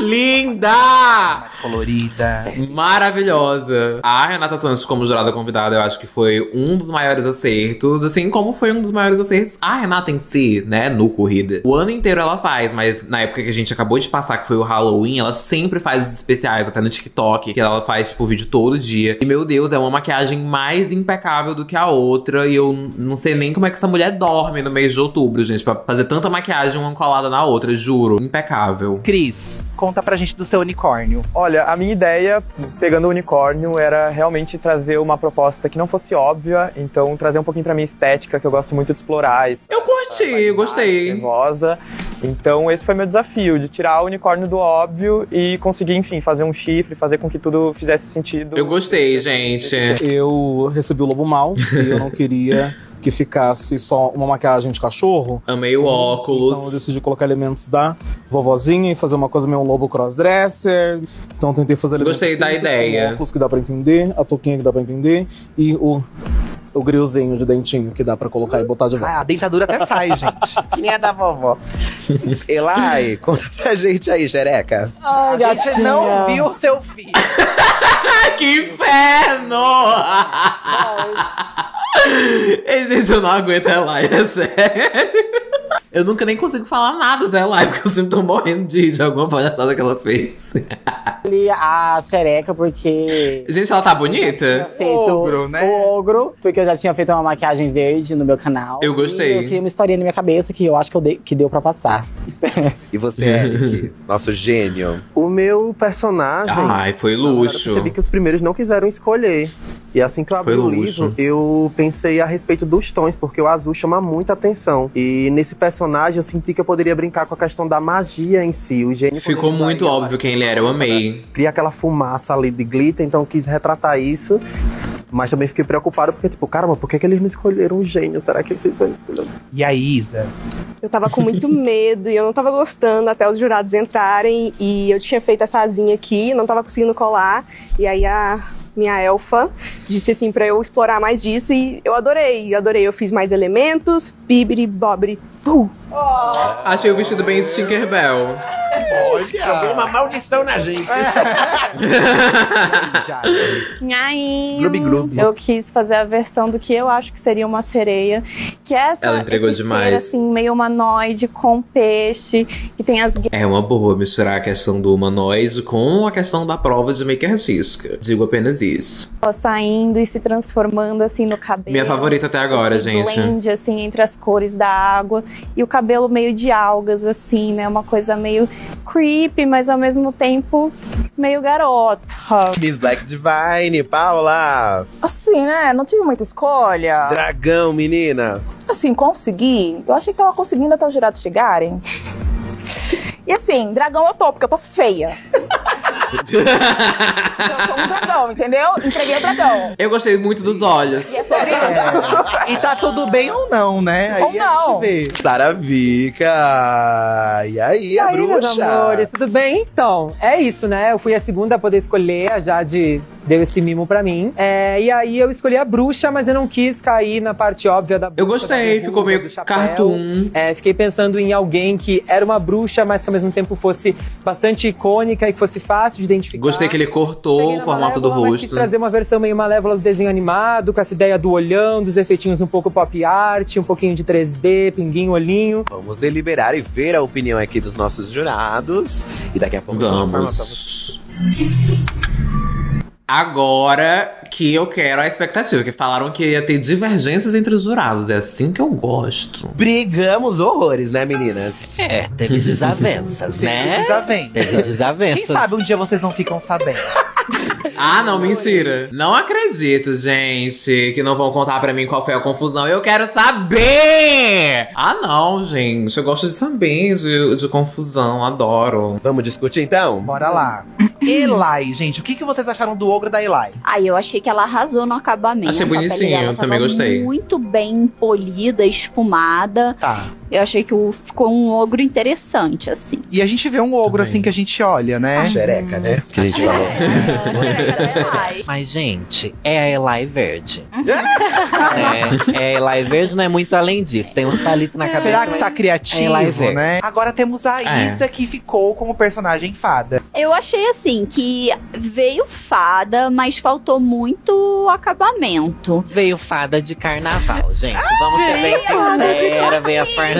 Linda! Mais colorida. Maravilhosa. A Renata Santos como jurada convidada, eu acho que foi um dos maiores acertos. Assim como foi um dos maiores acertos a Renata em si, né, no Corrida. O ano inteiro ela faz, mas na época que a gente acabou de passar, que foi o Halloween, ela sempre faz os especiais, até no TikTok, que ela faz, tipo, vídeo todo dia. E, meu Deus, é uma maquiagem mais impecável do que a outra. E eu não sei nem como é que essa mulher dorme no mês de outubro, gente, pra fazer tanta maquiagem uma colada na outra, juro. Impecável. Cris, conta pra gente do seu unicórnio. Olha, a minha ideia, pegando o unicórnio, era realmente trazer uma proposta que não fosse óbvia. Então, trazer um pouquinho pra minha estética, que eu gosto muito de explorar. Essa, eu curti, eu gostei. Nervosa. Então, esse foi meu desafio, de tirar o unicórnio do óbvio e conseguir, enfim, fazer um chifre, fazer com que tudo fizesse sentido. Eu gostei, gente. Eu recebi o lobo mal e eu não queria... que ficasse só uma maquiagem de cachorro. Amei o óculos. Então eu decidi colocar elementos da vovozinha e fazer uma coisa meio um lobo crossdresser. Então eu tentei fazer elementos. Gostei da ideia. O óculos que dá pra entender, a touquinha que dá pra entender e o... o grilzinho de dentinho que dá pra colocar e botar de volta. Ah, a dentadura até sai, gente. Que nem a da vovó. Eli, conta pra gente aí, xereca. Ai, a gatinha. Gente não viu o seu filho. Que inferno! Ei, gente, eu não aguento a Eli, é sério. Eu nunca nem consigo falar nada da Eli, porque eu sempre tô morrendo de, de alguma palhaçada que ela fez. A xereca, porque... Gente, ela tá bonita? O ogro, né? O ogro, porque eu já tinha feito uma maquiagem verde no meu canal. Eu gostei. E eu criei uma historinha na minha cabeça que eu acho que, eu dei, que deu pra passar. E você, Eric? Nosso gênio. O meu personagem... Ai, foi luxo. Eu percebi que os primeiros não quiseram escolher. E assim que eu abri o livro, eu pensei a respeito dos tons, porque o azul chama muita atenção. E nesse personagem eu senti que eu poderia brincar com a questão da magia em si. O gênio ficou muito óbvio quem ele era, eu amei. Cria aquela fumaça ali de glitter, então eu quis retratar isso. Mas também fiquei preocupado, porque tipo, caramba, por que, que eles não escolheram o gênio? Será que eles fizeram isso? E a Isa? Eu tava com muito medo e eu não tava gostando até os jurados entrarem. E eu tinha feito essa asinha aqui, não tava conseguindo colar. E aí a minha elfa disse assim pra eu explorar mais disso. E eu adorei, eu adorei. Eu fiz mais elementos, bibiri, bobri, pu. Oh. Achei o vestido bem de Tinkerbell. Olha, uma maldição na gente. Eu quis fazer a versão do que eu acho que seria uma sereia, que é essa. Ela entregou demais. Ser, assim, meio humanoide com peixe, que tem as... É uma boa misturar a questão do humanoide com a questão da prova de make artística. Digo apenas isso. Saindo e se transformando, assim, no cabelo. Minha favorita até agora, esse gente. Blend, assim, entre as cores da água e o cabelo meio de algas, assim, né? Uma coisa meio... creepy, mas ao mesmo tempo meio garota. Miss Black Divine, Paula! Assim, né? Não tive muita escolha. Dragão, menina! Assim, consegui. Eu achei que tava conseguindo até os jurados chegarem. E assim, dragão eu tô, porque eu tô feia. Eu sou um dragão, entendeu? Entreguei o dragão. Eu gostei muito dos olhos. E é sobre isso. É. E tá tudo bem ou não, né? Aí ou não. Sarah Vika. E aí, e a aí, bruxa? Meus amores, tudo bem? Então, é isso, né? Eu fui a segunda a poder escolher. A Jade deu esse mimo pra mim. É, e aí eu escolhi a bruxa, mas eu não quis cair na parte óbvia da bruxa. Eu gostei, ficou meio cartoon. É, fiquei pensando em alguém que era uma bruxa, mas que ao mesmo tempo fosse bastante icônica e que fosse fácil de identificar. Gostei que ele cortou o formato do rosto. Quis trazer uma versão meio Malévola do desenho animado, com essa ideia do olhão, dos efeitinhos um pouco pop art, um pouquinho de três D, pinguinho, olhinho. Vamos deliberar e ver a opinião aqui dos nossos jurados. E daqui a pouco vamos. Agora que eu quero a expectativa, que falaram que ia ter divergências entre os jurados. É assim que eu gosto. Brigamos horrores, né, meninas? É, teve desavenças, né? Teve desavenças. Teve desavenças. Quem sabe um dia vocês não ficam sabendo. Ah, não, mentira. Não acredito, gente, que não vão contar pra mim qual foi a confusão. Eu quero saber! Ah, não, gente. Eu gosto de saber de, de confusão, adoro. Vamos discutir, então? Bora lá. Eli, gente, o que, que vocês acharam do ogro da Eli? Ah, eu achei que ela arrasou no acabamento. Achei bonitinho, eu também gostei. Muito bem polida, esfumada. Tá. Eu achei que ficou um ogro interessante, assim. E a gente vê um ogro, também. assim, que a gente olha, né? A xereca, hum. né? Que a gente falou. É. Mas, gente, é a Eli verde. é, é a Eli verde, não é muito além disso. Tem uns palitos na cabeça. Será que tá criativo, é Eli verde, né? Agora temos a Isa, é. que ficou como personagem fada. Eu achei, assim, que veio fada, mas faltou muito acabamento. Veio fada de carnaval, gente. Ah, Vamos ser bem sinceros, veio a fada.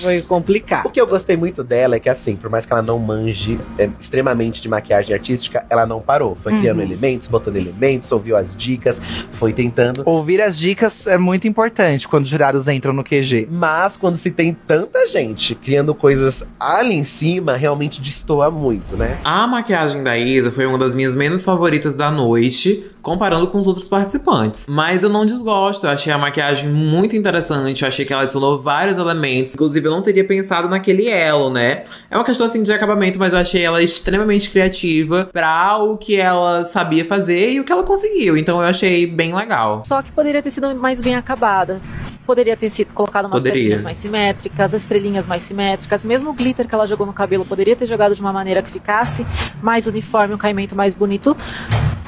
Foi complicado. O que eu gostei muito dela é que, assim, por mais que ela não manje é, extremamente de maquiagem artística, ela não parou. Foi uhum. criando elementos, botando elementos, ouviu as dicas, foi tentando. Ouvir as dicas é muito importante quando os jurados entram no Q G. Mas quando se tem tanta gente criando coisas ali em cima, realmente destoa muito, né? A maquiagem da Isa foi uma das minhas menos favoritas da noite, comparando com os outros participantes. Mas eu não desgosto, eu achei a maquiagem muito interessante, eu achei que ela adicionou vários elementos. Inclusive, eu não teria pensado naquele elo, né? É uma questão, assim, de acabamento, mas eu achei ela extremamente criativa pra o que ela sabia fazer e o que ela conseguiu. Então, eu achei bem legal. Só que poderia ter sido mais bem acabada. Poderia ter sido colocado umas pedrinhas mais simétricas, estrelinhas mais simétricas. Mesmo o glitter que ela jogou no cabelo, poderia ter jogado de uma maneira que ficasse mais uniforme, um caimento mais bonito.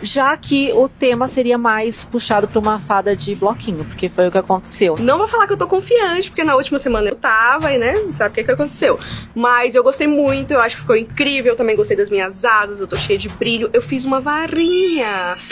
Já que o tema seria mais puxado pra uma fada de bloquinho, porque foi o que aconteceu. Não vou falar que eu tô confiante, porque na última semana eu tava e, né, sabe o que que aconteceu. Mas eu gostei muito, eu acho que ficou incrível. Eu também gostei das minhas asas, eu tô cheia de brilho. Eu fiz uma varinha.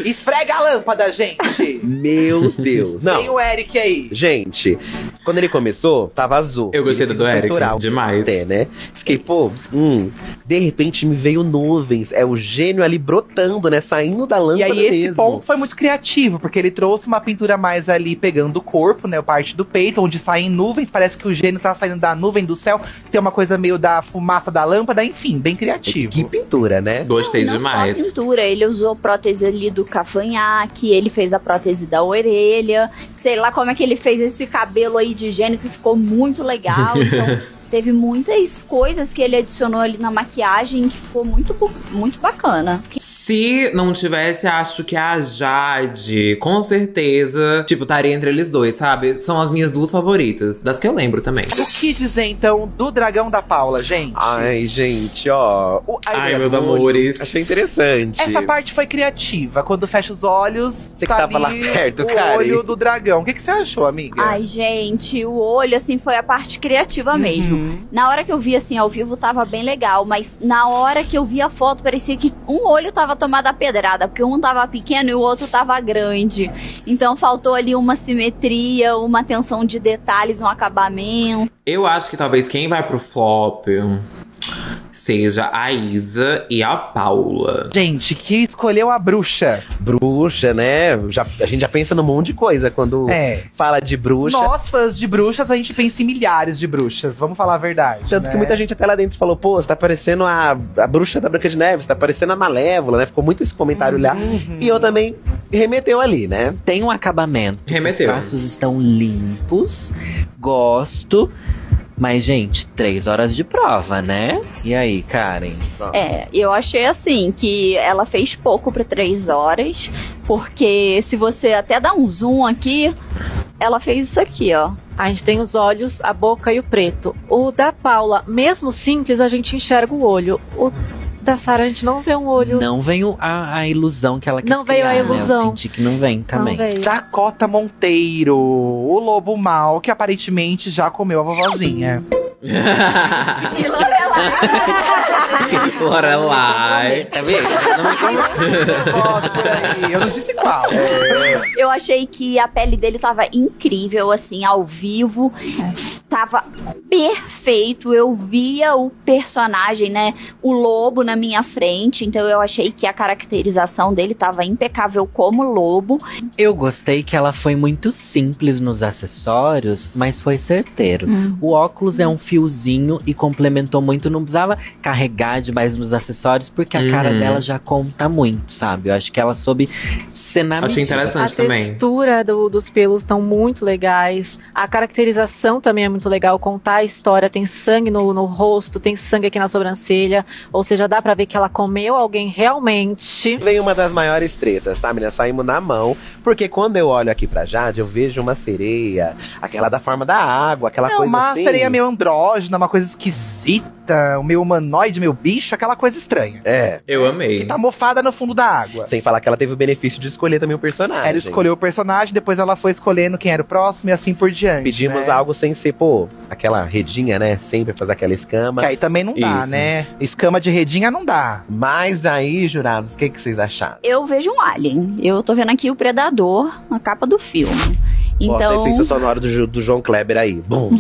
Esfrega a lâmpada, gente! Meu Deus, não. Tem o Eric aí. Gente, quando ele começou, tava azul. Eu gostei do Eric, cultural, demais. Até, né? Fiquei, pô, hum, de repente me veio nuvens. É o gênio ali brotando, né, saindo da E aí mesmo. Esse ponto foi muito criativo, porque ele trouxe uma pintura mais ali pegando o corpo, né, parte do peito, onde saem nuvens, parece que o gênio tá saindo da nuvem do céu, tem uma coisa meio da fumaça da lâmpada, enfim, bem criativo. Que pintura, né? Gostei não, não demais. Só a pintura, ele usou prótese ali do cavanhaque, ele fez a prótese da orelha, sei lá como é que ele fez esse cabelo aí de gênio que ficou muito legal, então... Teve muitas coisas que ele adicionou ali na maquiagem que ficou muito, muito bacana. Se não tivesse, acho que a Jade, com certeza, tipo, estaria entre eles dois, sabe? São as minhas duas favoritas, das que eu lembro também. O que dizer, então, do dragão da Paula, gente? Ai, gente, ó... O... Ai, Ai, meus amores. Achei interessante. Essa parte foi criativa. Quando fecha os olhos, você que tava lá perto, cara. O olho do dragão. O que, que você achou, amiga? Ai, gente, o olho, assim, foi a parte criativa mesmo. Uhum. Na hora que eu vi, assim, ao vivo, tava bem legal. Mas na hora que eu vi a foto, parecia que um olho tava tomado a pedrada. Porque um tava pequeno e o outro tava grande. Então faltou ali uma simetria, uma atenção de detalhes, um acabamento. Eu acho que talvez quem vai pro flop... seja a Isa e a Paula. Gente, que escolheu a bruxa. Bruxa, né? Já, a gente já pensa num monte de coisa quando é. fala de bruxa. Nós, fãs de bruxas, a gente pensa em milhares de bruxas. Vamos falar a verdade, Tanto né? que muita gente até lá dentro falou, pô, você tá parecendo a, a bruxa da Branca de Neve, você tá parecendo a Malévola, né? Ficou muito esse comentário uhum. lá. E eu também remeteu ali, né? Tem um acabamento. Remeteu. Os traços estão limpos. Gosto. Mas, gente, três horas de prova, né? E aí, Karen? É, eu achei assim, que ela fez pouco pra três horas. Porque se você até dá um zoom aqui, ela fez isso aqui, ó. A gente tem os olhos, a boca e o preto. O da Paula, mesmo simples, a gente enxerga o olho. O da Sarah a gente não vê um olho. Não veio a, a ilusão que ela quis não criar, veio a ilusão. Né? Eu senti que não vem também. Não veio. Dakota Monteiro, o lobo mau que aparentemente já comeu a vovozinha. E Lorelai. Lorelai. Tá vendo? Não me Eu não disse qual. Eu achei que a pele dele tava incrível, assim, ao vivo. Tava perfeito. Eu via o personagem, né? O lobo na minha frente. Então eu achei que a caracterização dele tava impecável como lobo. Eu gostei que ela foi muito simples nos acessórios, mas foi certeiro. Hum. O óculos é um filme fiozinho e complementou muito. Não precisava carregar demais nos acessórios, porque uhum. a cara dela já conta muito, sabe? Eu acho que ela soube cenar. Achei interessante também. A textura do, dos pelos estão muito legais. A caracterização também é muito legal. Contar a história. Tem sangue no, no rosto, tem sangue aqui na sobrancelha. Ou seja, dá pra ver que ela comeu alguém realmente. Vem uma das maiores tretas, tá, menina? Saímos na mão. Porque quando eu olho aqui pra Jade, eu vejo uma sereia. Aquela da forma da água, aquela Não, coisa uma assim. Uma sereia meio andrógena. Uma coisa esquisita, o meu humanoide, meu bicho, aquela coisa estranha. É. Eu amei. Que tá mofada no fundo da água. Sem falar que ela teve o benefício de escolher também o personagem. Ela escolheu o personagem, depois ela foi escolhendo quem era o próximo e assim por diante. Pedimos né? algo sem ser, pô, aquela redinha, né? Sempre fazer aquela escama. Que aí também não dá, Isso. né? Escama de redinha não dá. Mas aí, jurados, o que, que vocês acharam? Eu vejo um alien. Eu tô vendo aqui o Predador, a capa do filme. Então... Bota efeito sonoro do, do João Kleber aí. Bom.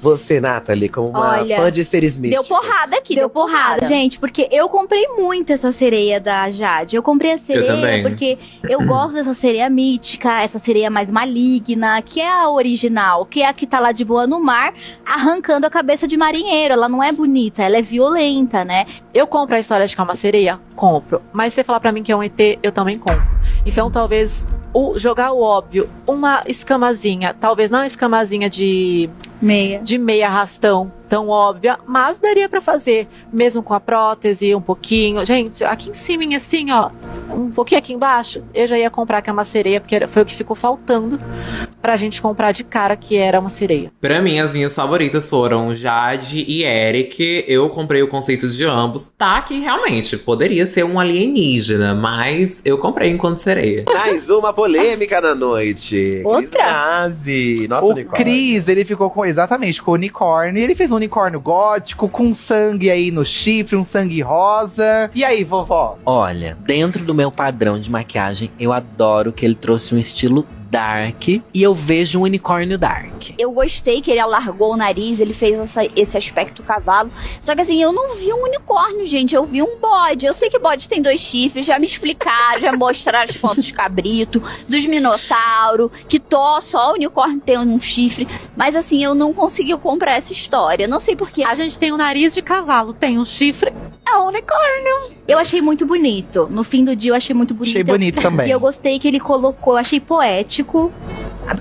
Você, Nataly, como uma Olha, fã de seres místicos. Deu porrada aqui, deu, deu porrada. porrada. Gente, porque eu comprei muito essa sereia da Jade. Eu comprei a sereia eu porque eu gosto dessa sereia mítica, essa sereia mais maligna, que é a original, que é a que tá lá de boa no mar, arrancando a cabeça de marinheiro. Ela não é bonita, ela é violenta, né? Eu compro a história de que é uma sereia? Compro. Mas se você falar pra mim que é um E T, eu também compro. Então, talvez, o, jogar o óbvio, uma escamazinha. Talvez não uma escamazinha de meia, de meia arrastão tão óbvia, mas daria pra fazer. Mesmo com a prótese, um pouquinho. Gente, aqui em cima, assim, ó, um pouquinho aqui embaixo, eu já ia comprar que é uma sereia, porque foi o que ficou faltando pra gente comprar de cara que era uma sereia. Pra mim, as minhas favoritas foram Jade e Eric. Eu comprei o conceito de ambos. Tá que realmente poderia ser um alienígena, mas eu comprei enquanto sereia. Mais uma polêmica na noite. Outra. Cris Nossa, o unicórnio. Cris, ele ficou com, exatamente, com o unicórnio. E ele fez um unicórnio gótico, com sangue aí no chifre, um sangue rosa. E aí, vovó? Olha, dentro do meu padrão de maquiagem, eu adoro que ele trouxe um estilo dark, e eu vejo um unicórnio dark. Eu gostei que ele alargou o nariz, ele fez essa, esse aspecto cavalo. Só que assim, eu não vi um unicórnio, gente, eu vi um bode. Eu sei que bode tem dois chifres, já me explicaram, já mostraram as fotos de cabrito, dos minotauro, que tó, só o unicórnio tem um chifre. Mas assim, eu não consegui comprar essa história, não sei porquê. A gente tem um nariz de cavalo, tem um chifre, é um unicórnio. Eu achei muito bonito, no fim do dia eu achei muito bonito. Achei bonito também. E eu gostei que ele colocou, eu achei poético.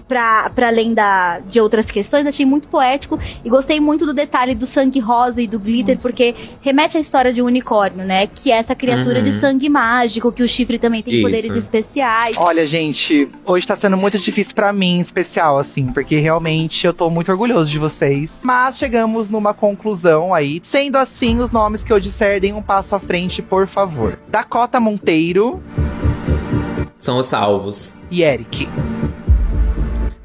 Pra, pra além da, de outras questões, achei muito poético e gostei muito do detalhe do sangue rosa e do glitter, porque remete à história de um unicórnio, né? Que é essa criatura uhum. de sangue mágico, que o chifre também tem Isso. poderes especiais. Olha, gente, hoje tá sendo muito difícil pra mim, em especial, assim, porque realmente eu tô muito orgulhoso de vocês. Mas chegamos numa conclusão aí. Sendo assim, os nomes que eu disser, deem um passo à frente, por favor. Dakota Monteiro. São os salvos. E Eric.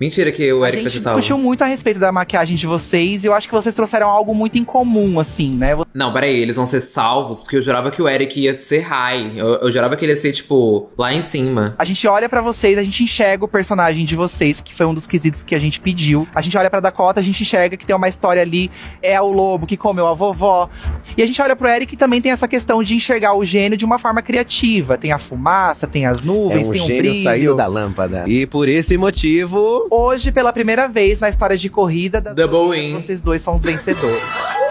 Mentira que o Eric tá de salvo. A gente discutiu muito a respeito da maquiagem de vocês. E eu acho que vocês trouxeram algo muito incomum, assim, né? Não, peraí, eles vão ser salvos? Porque eu jurava que o Eric ia ser high. Eu, eu jurava que ele ia ser, tipo, lá em cima. A gente olha pra vocês, a gente enxerga o personagem de vocês, que foi um dos quesitos que a gente pediu. A gente olha pra Dakota, a gente enxerga que tem uma história ali. É o lobo que comeu a vovó. E a gente olha pro Eric e também tem essa questão de enxergar o gênio de uma forma criativa. Tem a fumaça, tem as nuvens, é um tem um brilho. O gênio saiu da lâmpada. E por esse motivo… Hoje, pela primeira vez na história de Corrida das Blogueiras, vocês dois são os vencedores.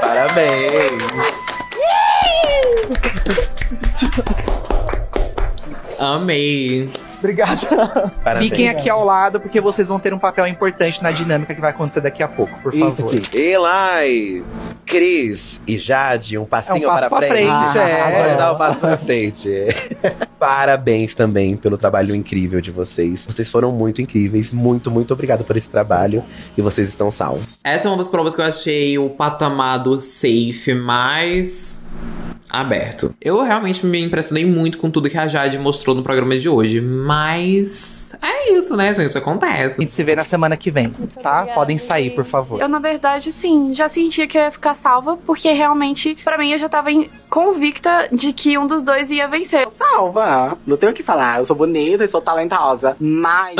Parabéns! Amei! Obrigada. Parabéns. Fiquem aqui ao lado, porque vocês vão ter um papel importante na dinâmica que vai acontecer daqui a pouco, por Eita favor. Aqui. Eli, Cris e Jade, um passinho é um passo para frente. Pra frente. Ah, é. Agora dá um passo para frente. Parabéns também pelo trabalho incrível de vocês. Vocês foram muito incríveis. Muito, muito obrigado por esse trabalho. E vocês estão salvos. Essa é uma das provas que eu achei o patamar do safe mais aberto. Eu realmente me impressionei muito com tudo que a Jade mostrou no programa de hoje, mas é isso, né, gente? Acontece. A gente se vê na semana que vem, muito tá? Obrigada. Podem sair, por favor. Eu, na verdade, sim, já sentia que eu ia ficar salva, porque realmente, pra mim, eu já tava convicta de que um dos dois ia vencer. Salva! Não tenho o que falar, eu sou bonita e sou talentosa, mas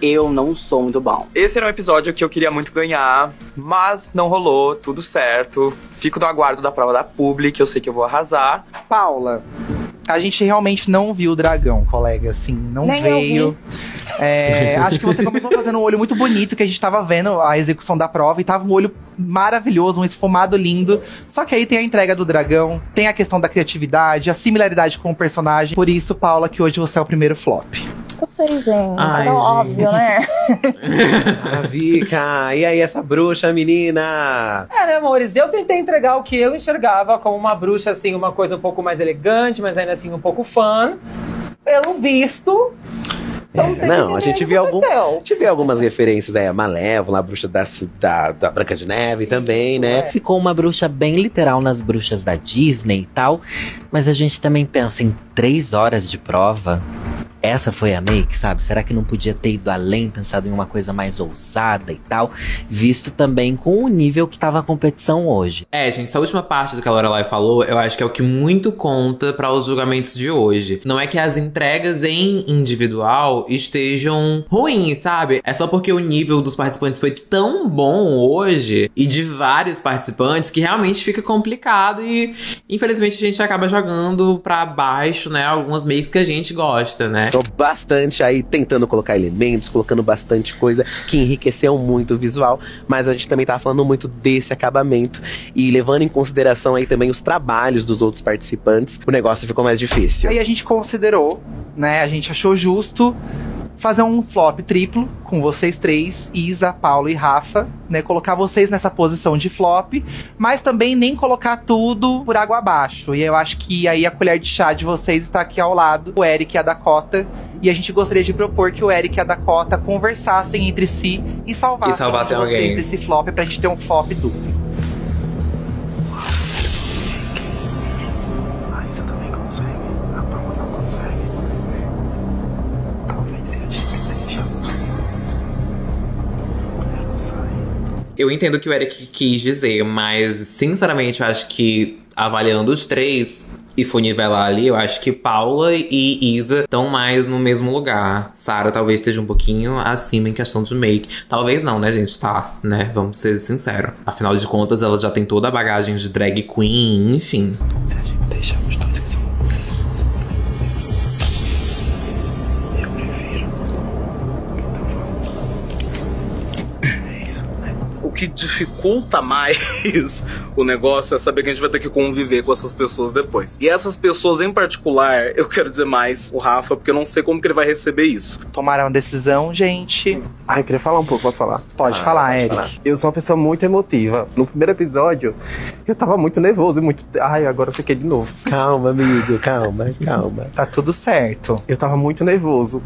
eu não sou muito bom. Esse era um episódio que eu queria muito ganhar, mas não rolou, tudo certo. Fico no aguardo da prova da Public, eu sei que eu vou arrasar. Paula, a gente realmente não viu o dragão, colega, assim, não Nem veio. É, acho que você começou fazendo um olho muito bonito, que a gente tava vendo a execução da prova, e tava um olho maravilhoso, um esfumado lindo. Só que aí tem a entrega do dragão, tem a questão da criatividade, a similaridade com o personagem. Por isso, Paula, que hoje você é o primeiro flop. Eu sei, gente. Ai, gente. Óbvio, né? Sarah Vika, e aí essa bruxa, menina? É, né, amores? Eu tentei entregar o que eu enxergava como uma bruxa, assim, uma coisa um pouco mais elegante, mas ainda assim um pouco fã. Pelo visto... Então, é, não, a gente, viu algum, a gente viu algumas referências aí, a Malévola, a bruxa da, da, da Branca de Neve também, isso, né? É. Ficou uma bruxa bem literal nas bruxas da Disney e tal, mas a gente também pensa em três horas de prova. Essa foi a make, sabe? Será que não podia ter ido além, pensado em uma coisa mais ousada e tal? Visto também com o nível que tava a competição hoje. É, gente, essa última parte do que a Lorelai falou, eu acho que é o que muito conta para os julgamentos de hoje. Não é que as entregas em individual estejam ruins, sabe? É só porque o nível dos participantes foi tão bom hoje, e de vários participantes, que realmente fica complicado e, infelizmente, a gente acaba jogando pra baixo, né? Algumas makes que a gente gosta, né? Tô bastante aí tentando colocar elementos, colocando bastante coisa que enriqueceu muito o visual, mas a gente também tava falando muito desse acabamento e levando em consideração aí também os trabalhos dos outros participantes, o negócio ficou mais difícil. Aí a gente considerou, né, a gente achou justo fazer um flop triplo com vocês três, Isa, Paulo e Rafa, né, colocar vocês nessa posição de flop, mas também nem colocar tudo por água abaixo. E eu acho que aí a colher de chá de vocês está aqui ao lado, o Eric e a Dakota, e a gente gostaria de propor que o Eric e a Dakota conversassem entre si e salvassem, e salvassem vocês alguém desse flop, pra gente ter um flop duplo. A Isa também consegue, a Paula não consegue. Eu entendo o que o Eric quis dizer, mas sinceramente eu acho que avaliando os três e for nivelar ali, eu acho que Paula e Isa estão mais no mesmo lugar. Sarah talvez esteja um pouquinho acima em questão de make. Talvez não, né, gente? Tá, né? Vamos ser sinceros. Afinal de contas, ela já tem toda a bagagem de drag queen, enfim. Se a gente deixar os dois que são loucos, eu prefiro. Então vamos. É isso. O que dificulta mais o negócio é saber que a gente vai ter que conviver com essas pessoas depois. E essas pessoas em particular, eu quero dizer mais o Rafa, porque eu não sei como que ele vai receber isso. Tomaram uma decisão, gente. Ah, eu queria falar um pouco, posso falar? Pode ah, falar, Eric. Falar. Eu sou uma pessoa muito emotiva. No primeiro episódio, eu tava muito nervoso e muito... Ai, agora eu fiquei de novo. Calma, amigo, calma, calma. Tá tudo certo. Eu tava muito nervoso.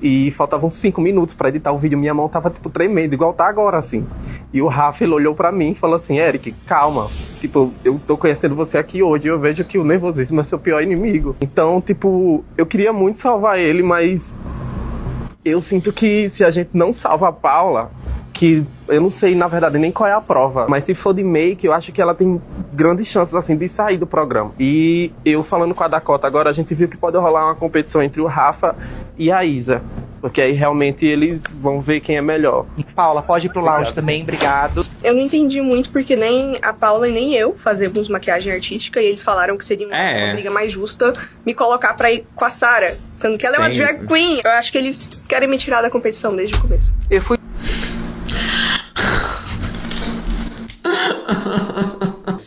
E faltavam cinco minutos pra editar o vídeo. Minha mão tava, tipo, tremendo, igual tá agora, assim. E o Rafa, ele olhou pra mim e falou assim, Eric, calma. Tipo, eu tô conhecendo você aqui hoje e eu vejo que o nervosismo é seu pior inimigo. Então, tipo, eu queria muito salvar ele, mas... eu sinto que se a gente não salva a Paula, que eu não sei, na verdade, nem qual é a prova, mas se for de make, eu acho que ela tem grandes chances, assim, de sair do programa. E eu falando com a Dakota agora, a gente viu que pode rolar uma competição entre o Rafa e a Isa. Porque aí, realmente, eles vão ver quem é melhor. E Paula, pode ir pro lounge também, obrigado. Eu não entendi muito, porque nem a Paula e nem eu fazemos maquiagem artística, e eles falaram que seria é. uma briga mais justa me colocar pra ir com a Sarah, sendo que ela é uma drag queen. Eu acho que eles querem me tirar da competição desde o começo. Eu fui...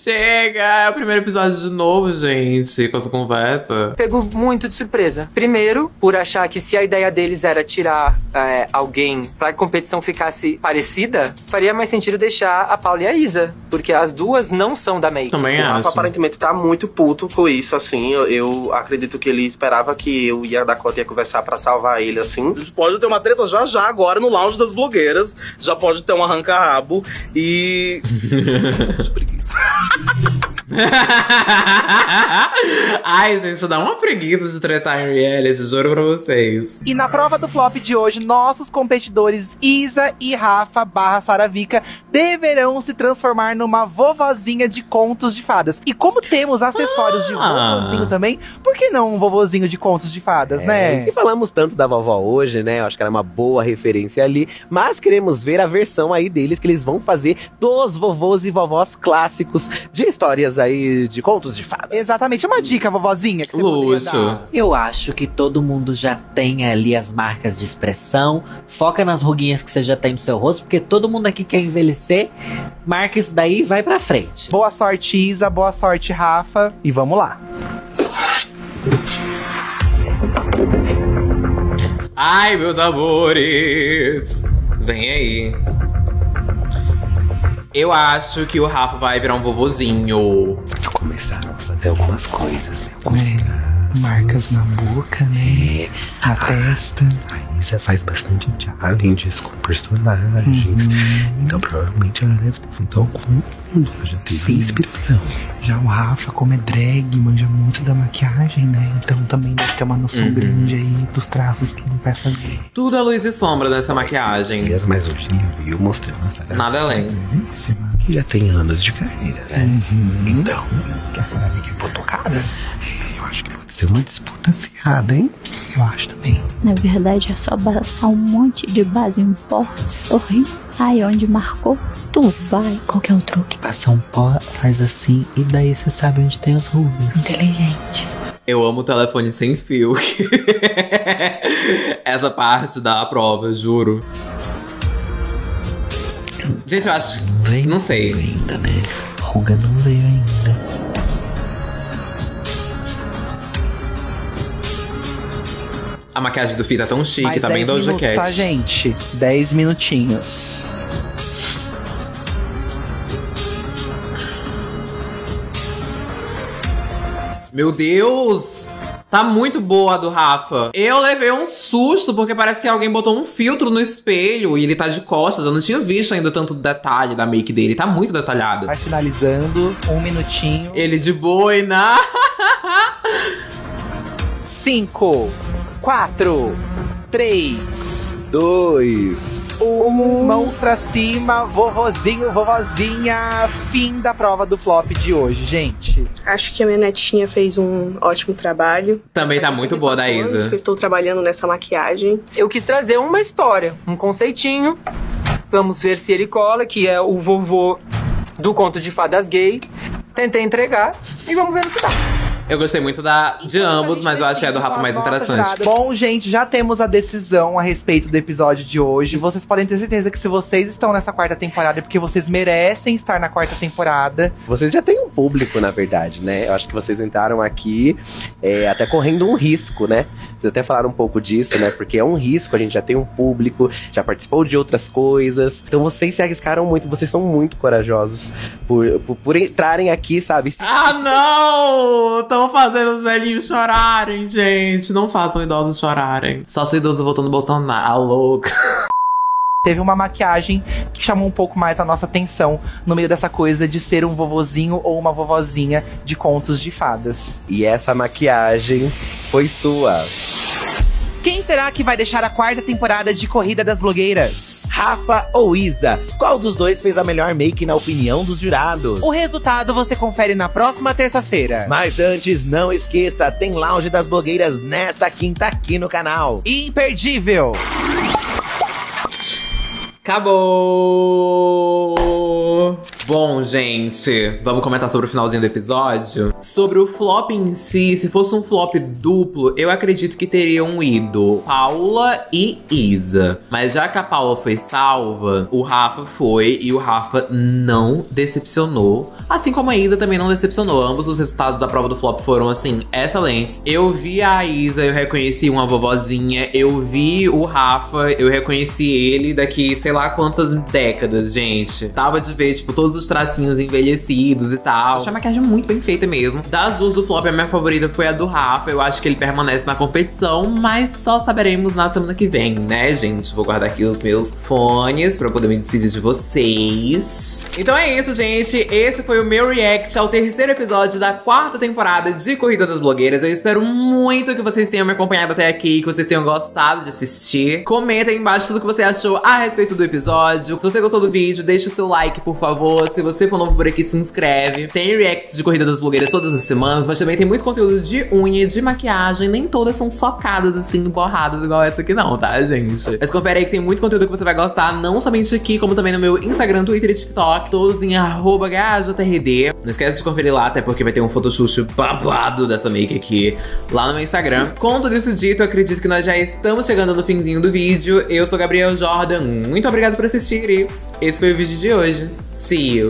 Chega! É o primeiro episódio de novo, gente, com essa conversa. Pegou muito de surpresa. Primeiro, por achar que se a ideia deles era tirar é, alguém pra que a competição ficasse parecida, faria mais sentido deixar a Paula e a Isa, porque as duas não são da make. Também acho. O Rafa aparentemente tá muito puto com isso, assim. Eu, eu acredito que ele esperava que eu e a Dakota ia conversar pra salvar ele, assim. A gente pode ter uma treta já já agora no lounge das blogueiras. Já pode ter um arranca-rabo e... de preguiça. Ai, gente, isso dá uma preguiça de tretar em reality, juro pra vocês. E na prova do flop de hoje, nossos competidores Isa e Rafa barra Sarah Vika deverão se transformar numa vovozinha de contos de fadas. E como temos acessórios ah. de vovozinho também, por que não um vovozinho de contos de fadas, é, né? E falamos tanto da vovó hoje, né? Eu acho que ela é uma boa referência ali, mas queremos ver a versão aí deles que eles vão fazer dos vovôs e vovós clássicos de histórias aí de contos de fadas. Exatamente. Uma dica, vovozinha, que você Lúcio. poderia dar. Eu acho que todo mundo já tem ali as marcas de expressão. Foca nas ruguinhas que você já tem no seu rosto, porque todo mundo aqui quer envelhecer. Marca isso daí e vai pra frente. Boa sorte, Isa. Boa sorte, Rafa. E vamos lá. Ai, meus amores. Vem aí. Eu acho que o Rafa vai virar um vovozinho. Começaram a fazer algumas coisas, né? É, marcas na boca, né? É. Na testa. A Isa faz bastante challenges com personagens. Uhum. Então, provavelmente, ela deve ter feito algum. Ela já teve Sim. inspiração. Já o Rafa, como é drag, manja muito da maquiagem, né? Então, também deve ter uma noção uhum. grande aí dos traços que ele vai fazer. Tudo é luz e sombra nessa maquiagem. Mas hoje eu mostrei uma Sarah Nada além. Que já tem anos de carreira, né? Uhum. Então, que a Sarah Vika ficou tocada. Eu acho que pode ser uma disputa acirrada, hein? Eu acho também. Na verdade, é só passar um monte de base em pó, sorrir. Aí, onde marcou, tu vai. Qual que é o truque? Passa um pó, faz assim, e daí você sabe onde tem as rugas. Inteligente. Eu amo o telefone sem fio. Essa parte da prova, juro. Gente, eu acho que... Vem, não sei. Ainda, né? Ruga não veio ainda. A maquiagem do Fih tá tão chique, mais tá bem Doja Cat. Tá, gente? dez minutinhos. Meu Deus! Tá muito boa a do Rafa. Eu levei um susto, porque parece que alguém botou um filtro no espelho e ele tá de costas. Eu não tinha visto ainda tanto detalhe da make dele. Tá muito detalhado. Vai finalizando. Um minutinho. Ele de boina. Cinco. Quatro. Três. Dois. Um, mãos pra cima, vovozinho, vovozinha. Fim da prova do flop de hoje, gente. Acho que a minha netinha fez um ótimo trabalho. Também tá muito boa da Isa. Eu estou trabalhando nessa maquiagem. Eu quis trazer uma história, um conceitinho. Vamos ver se ele cola, que é o vovô do conto de fadas gay. Tentei entregar e vamos ver o que dá. Eu gostei muito da, de ambos, mas eu achei a do Rafa mais interessante. Bom, gente, já temos a decisão a respeito do episódio de hoje. Vocês podem ter certeza que se vocês estão nessa quarta temporada é porque vocês merecem estar na quarta temporada. Vocês já têm um público, na verdade, né? Eu acho que vocês entraram aqui é, até correndo um risco, né? Vocês até falaram um pouco disso, né? Porque é um risco, a gente já tem um público, já participou de outras coisas. Então vocês se arriscaram muito, vocês são muito corajosos por, por, por entrarem aqui, sabe? Ah, não! Estão fazendo os velhinhos chorarem, gente. Não façam idosos chorarem. Só se o idoso votou no Bolsonaro, a louca. Teve uma maquiagem que chamou um pouco mais a nossa atenção no meio dessa coisa de ser um vovozinho ou uma vovozinha de contos de fadas. E essa maquiagem foi sua. Quem será que vai deixar a quarta temporada de Corrida das Blogueiras? Rafa ou Isa? Qual dos dois fez a melhor make na opinião dos jurados? O resultado você confere na próxima terça-feira. Mas antes, não esqueça, tem Lounge das Blogueiras nesta quinta aqui no canal. Imperdível! Acabou! Tudo. Bom, gente, vamos comentar sobre o finalzinho do episódio. Sobre o flop em si, se fosse um flop duplo, eu acredito que teriam ido Paula e Isa. Mas já que a Paula foi salva, o Rafa foi e o Rafa não decepcionou. Assim como a Isa também não decepcionou. Ambos os resultados da prova do flop foram, assim, excelentes. Eu vi a Isa, eu reconheci uma vovozinha. Eu vi o Rafa, eu reconheci ele daqui sei lá quantas décadas, gente. Tava de ver, tipo, todos os tracinhos envelhecidos e tal. Achei a maquiagem muito bem feita mesmo. Das duas do flop, a minha favorita foi a do Rafa. Eu acho que ele permanece na competição, mas só saberemos na semana que vem, né, gente? Vou guardar aqui os meus fones pra eu poder me despedir de vocês. Então é isso, gente. Esse foi o meu react ao terceiro episódio da quarta temporada de Corrida das Blogueiras. Eu espero muito que vocês tenham me acompanhado até aqui, que vocês tenham gostado de assistir. Comenta aí embaixo tudo que você achou a respeito do episódio. Se você gostou do vídeo, deixa o seu like, por favor. Se você for novo por aqui, se inscreve. Tem reacts de Corrida das Blogueiras todas as semanas, mas também tem muito conteúdo de unha, de maquiagem. Nem todas são socadas assim, borradas igual essa aqui não, tá, gente? Mas confere aí que tem muito conteúdo que você vai gostar, não somente aqui, como também no meu Instagram, Twitter e TikTok, todos em arroba G A J T R D. Não esquece de conferir lá, até porque vai ter um photoshoot babado dessa make aqui lá no meu Instagram. Com tudo isso dito, eu acredito que nós já estamos chegando no finzinho do vídeo. Eu sou Gabriel Jordan, muito obrigado por assistir e esse foi o vídeo de hoje. See you!